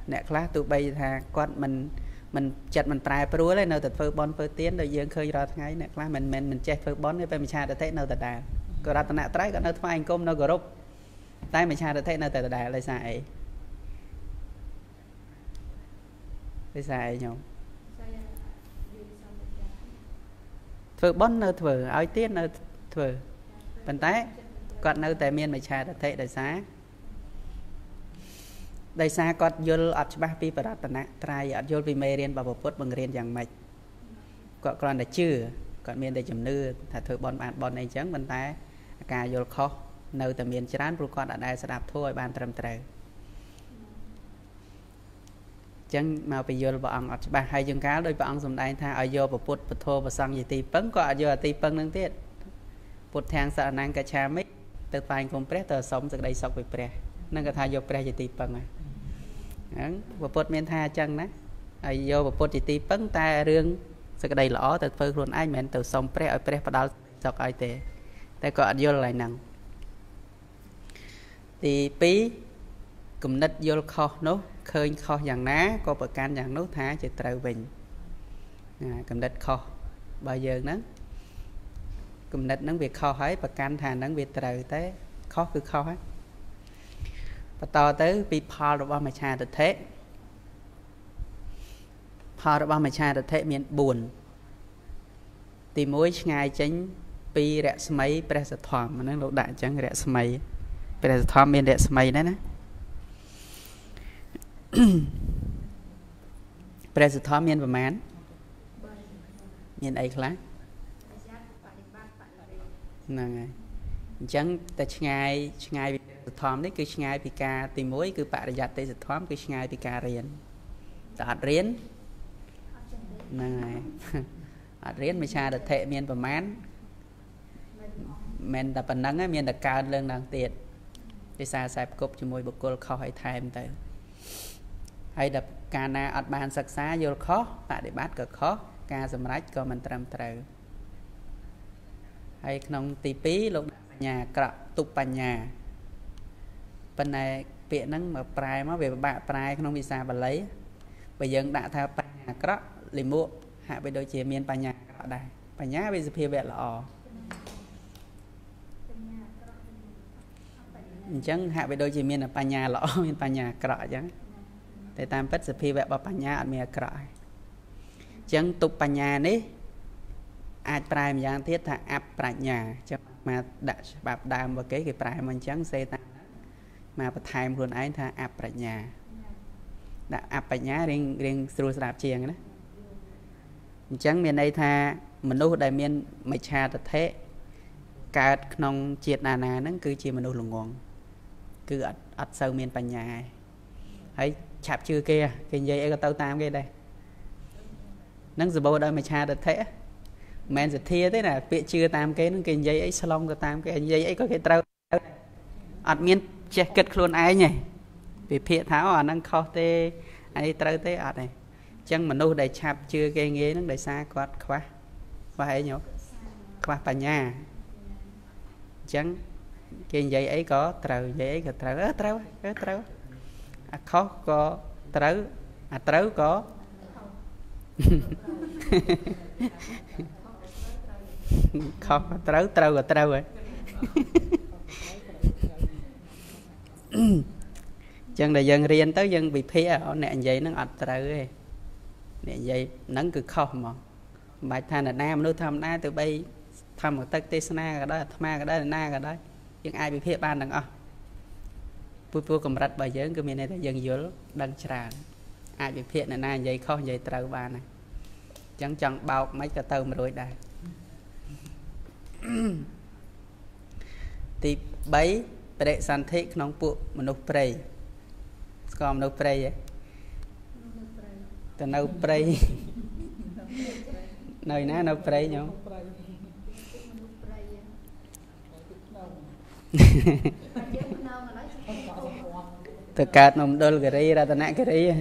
nẹ khá tụi bay thà con mình mình chặt mình trai prua lên nơi thật phơi bón phơi tiến rồi dương khơi ra ngay nẹ khá mình mình mình chạy phơi bón bên mình cha được thể nơi thật đài có ra tận nạ trái có nơi thoa anh công nơi group tay mình cha được thể nơi thật đài lại xài lại xài nhau vừa bón nơi vừa áo tiết nơi vừa bàn tay còn nơi tài miên mà cha đã thấy đại xá đại xá còn vô ập ba pi và đặt nè trai ở vô vì mê riêng bà bột bằng riêng chẳng mạch còn còn là chưa còn miên để chấm nư thà thử bón bàn bón này trắng bàn tay cả vô khó nơi tài miên chán buộc con đã đại sẽ đạp thôi bàn trầm trời chẳng mà bây giờ bọn ở ba hai dân cá đôi bọn dùng đại tha ở vô và put và thô và sang gì thì vẫn có ở vô thì vẫn đang tiết put thang sợ năng cả cha mít từ phai cùng pre từ sống từ đây sống về pre năng cả tha vô pre gì thì vẫn này và put men tha chẳng nè ở vô và put gì thì vẫn ta riêng từ đây lỏ từ phơi luôn ai men từ sống pre ở pre và đào sọc ai thế tại có ở vô lại năng thì pí cùng nít vô kho nốt khơi kho dạng ná có bậc can dạng nốt thả chỉ trâu bình cầm nít kho bao giờ nắng cầm nít nắng việc kho ấy bậc can thà nắng việc trâu tới khó cứ kho ấy và to tới vì pha được bao mà cha được thế pha được bao mà cha được thế miền buồn thì mỗi ngày chính pi rẽ mấy pi sẽ thòm mà nắng lục đại chẳng rẽ mấy pi sẽ thòm miền rẽ mấy đấy nè bây giờ thó miên và mán miên ấy khá nè chẳng ta ngay ngay thóm đấy cứ ngay bị ca tìm mối cứ bạn giặt tay thóm cứ ngay bị ca riêng ta riêng nè riêng mà cha được thệ miên và mán men ta phần nắng miên là cao lên đang tiệt đi xa xa cốp cho môi bực cô khỏi thèm tới hay đập cà na ở bàn sạc xa vô khó tại để bắt cực khó cà dùm rách có mình trầm trời hay trong tí bí lúc nhà cặp tục bà nhà bên này bịa nắng mà prai mà về bạ prai không bị xa và lấy bây giờ đã theo bà nhà cặp liền muộn hạ bên đôi chìa miền bà nhà cặp đây bà nhà bây giờ phía vẹn là ồ chẳng hạ bên đôi chìa miền là bà nhà lõ miền bà nhà cặp chẳng để tam bất giờ phía vẹn bà bà nhà ở miền cặp chẳng tục bà nhà đấy ai prai mà giang thiết thà áp bà nhà chẳng mà đã bạp đàm và cái cái prai mình chẳng xe ta mà bà thai luôn ấy thà áp bà nhà đã áp bà nhà riêng riêng sưu sạp chiêng đó chẳng miền đây thà mình đâu đại miền mày cha thật thế cả nông triệt nà nà nó cứ chỉ mình đâu lùng ngon cứ ắt ắt sâu miền bà nhà ấy chạp chưa kia cái dây ấy có tao tam cái đây nó giờ bao đời mày cha thật thế men giật thia thế là bị chưa tam cái nó cái dây ấy salon rồi tam cái dây ấy có cái trâu ọt miên che cật luôn ai nhỉ vì phe tháo ở năng kho tê ai trâu tê ọt này chẳng mà nô đầy chạp chưa cái ghế nó đầy xa quạt khóa và hãy nhổ khóa bà nhà chẳng cái dây ấy có trâu dây ấy có trâu ớ trâu ớ trâu à khó có trâu à trâu có không trâu trâu là trâu rồi chân là dân riêng tới dân bị phía ở nè vậy nó ọt trâu ấy nè vậy nó cứ không mà bài than là nam nó tham na từ bay tham ở tây tây na cái đó tham cái đó là na cái đó nhưng ai bị phía ban đằng ọ vui vui cầm rạch bài giới cứ miền này là dân dữ đang tràn ai bị phía là na vậy không vậy trâu ba này chẳng chẳng bao mấy cái tàu mà rồi đây thì bấy bệ san thị nóng bụi mà nấu prey còn nấu prey ấy từ nấu prey nơi ná nấu prey nhau từ cát nồng đôi cái ri ra từ nãy cái ri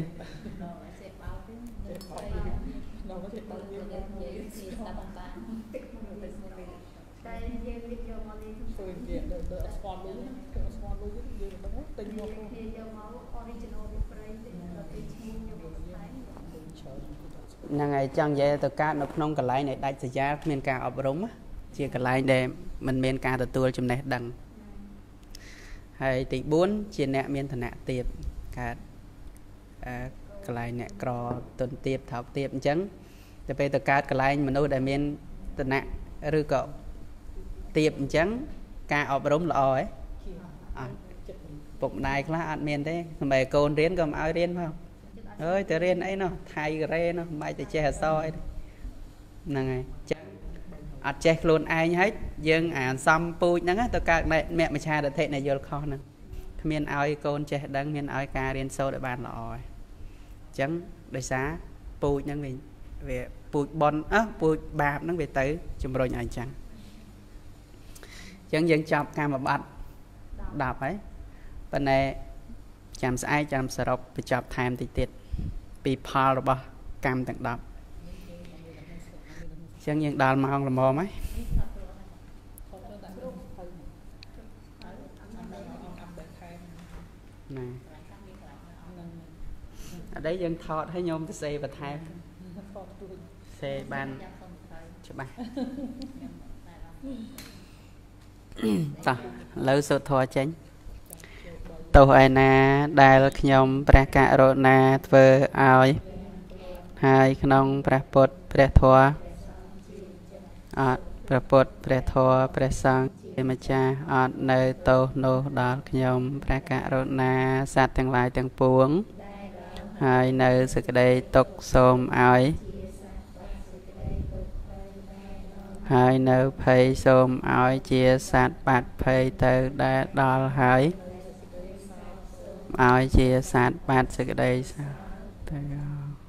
năng ngày chẳng vậy từ cá nộp nông cái lái này đại thời gian miền cá ở rúng chia cái lái để mình miền cá từ tua trong này đằng hay tỷ bốn chia nẹ miền thần nẹ tiệp cá cái lái nẹ cò tuần tiệp thảo tiệp trắng để bây từ cá cái lái mình nuôi đại miền thần nẹ rư cậu tiệp trắng cá ở rúng là ỏi bụng này khá ăn miền thế mày côn riên cầm ao riên không ơi từ riên ấy nó thay riên nó mai từ che soi là ngày ăn che luôn ai hết dương ăn xong pui nắng tôi cả mẹ mẹ mày cha được thế này vô con nè miền ao côn che đắng miền ao cá riên sâu để bàn lò trắng để xá pui nắng mình về pui bon á pui bạp nắng về tới chùm rồi nhảy trắng trắng dân chọc cam mà bạn đạp ấy bên này chạm sai chạm sờ rọc bị chọc thèm thì tiệt bị phá rồi ba cam tặng đạp chẳng những đào mà không làm mò mấy này ở đấy dân thọ thấy nhôm thì xe và thèm xe ban cho bạn ta lỡ sợ thò tránh tàu ai na đài nhom bạc cả rồi na vợ ai hai nông bạc bột bạc thua à bạc bột bạc thua bạc sang em cha ở nơi tàu nô đài nhom bạc cả rồi na sát từng lại từng buông hai nơi sự đây tộc xôm ai hai nơi phê xôm ai chia sát bạc phê từ đà đài hải ai chia sát bát sự đây sao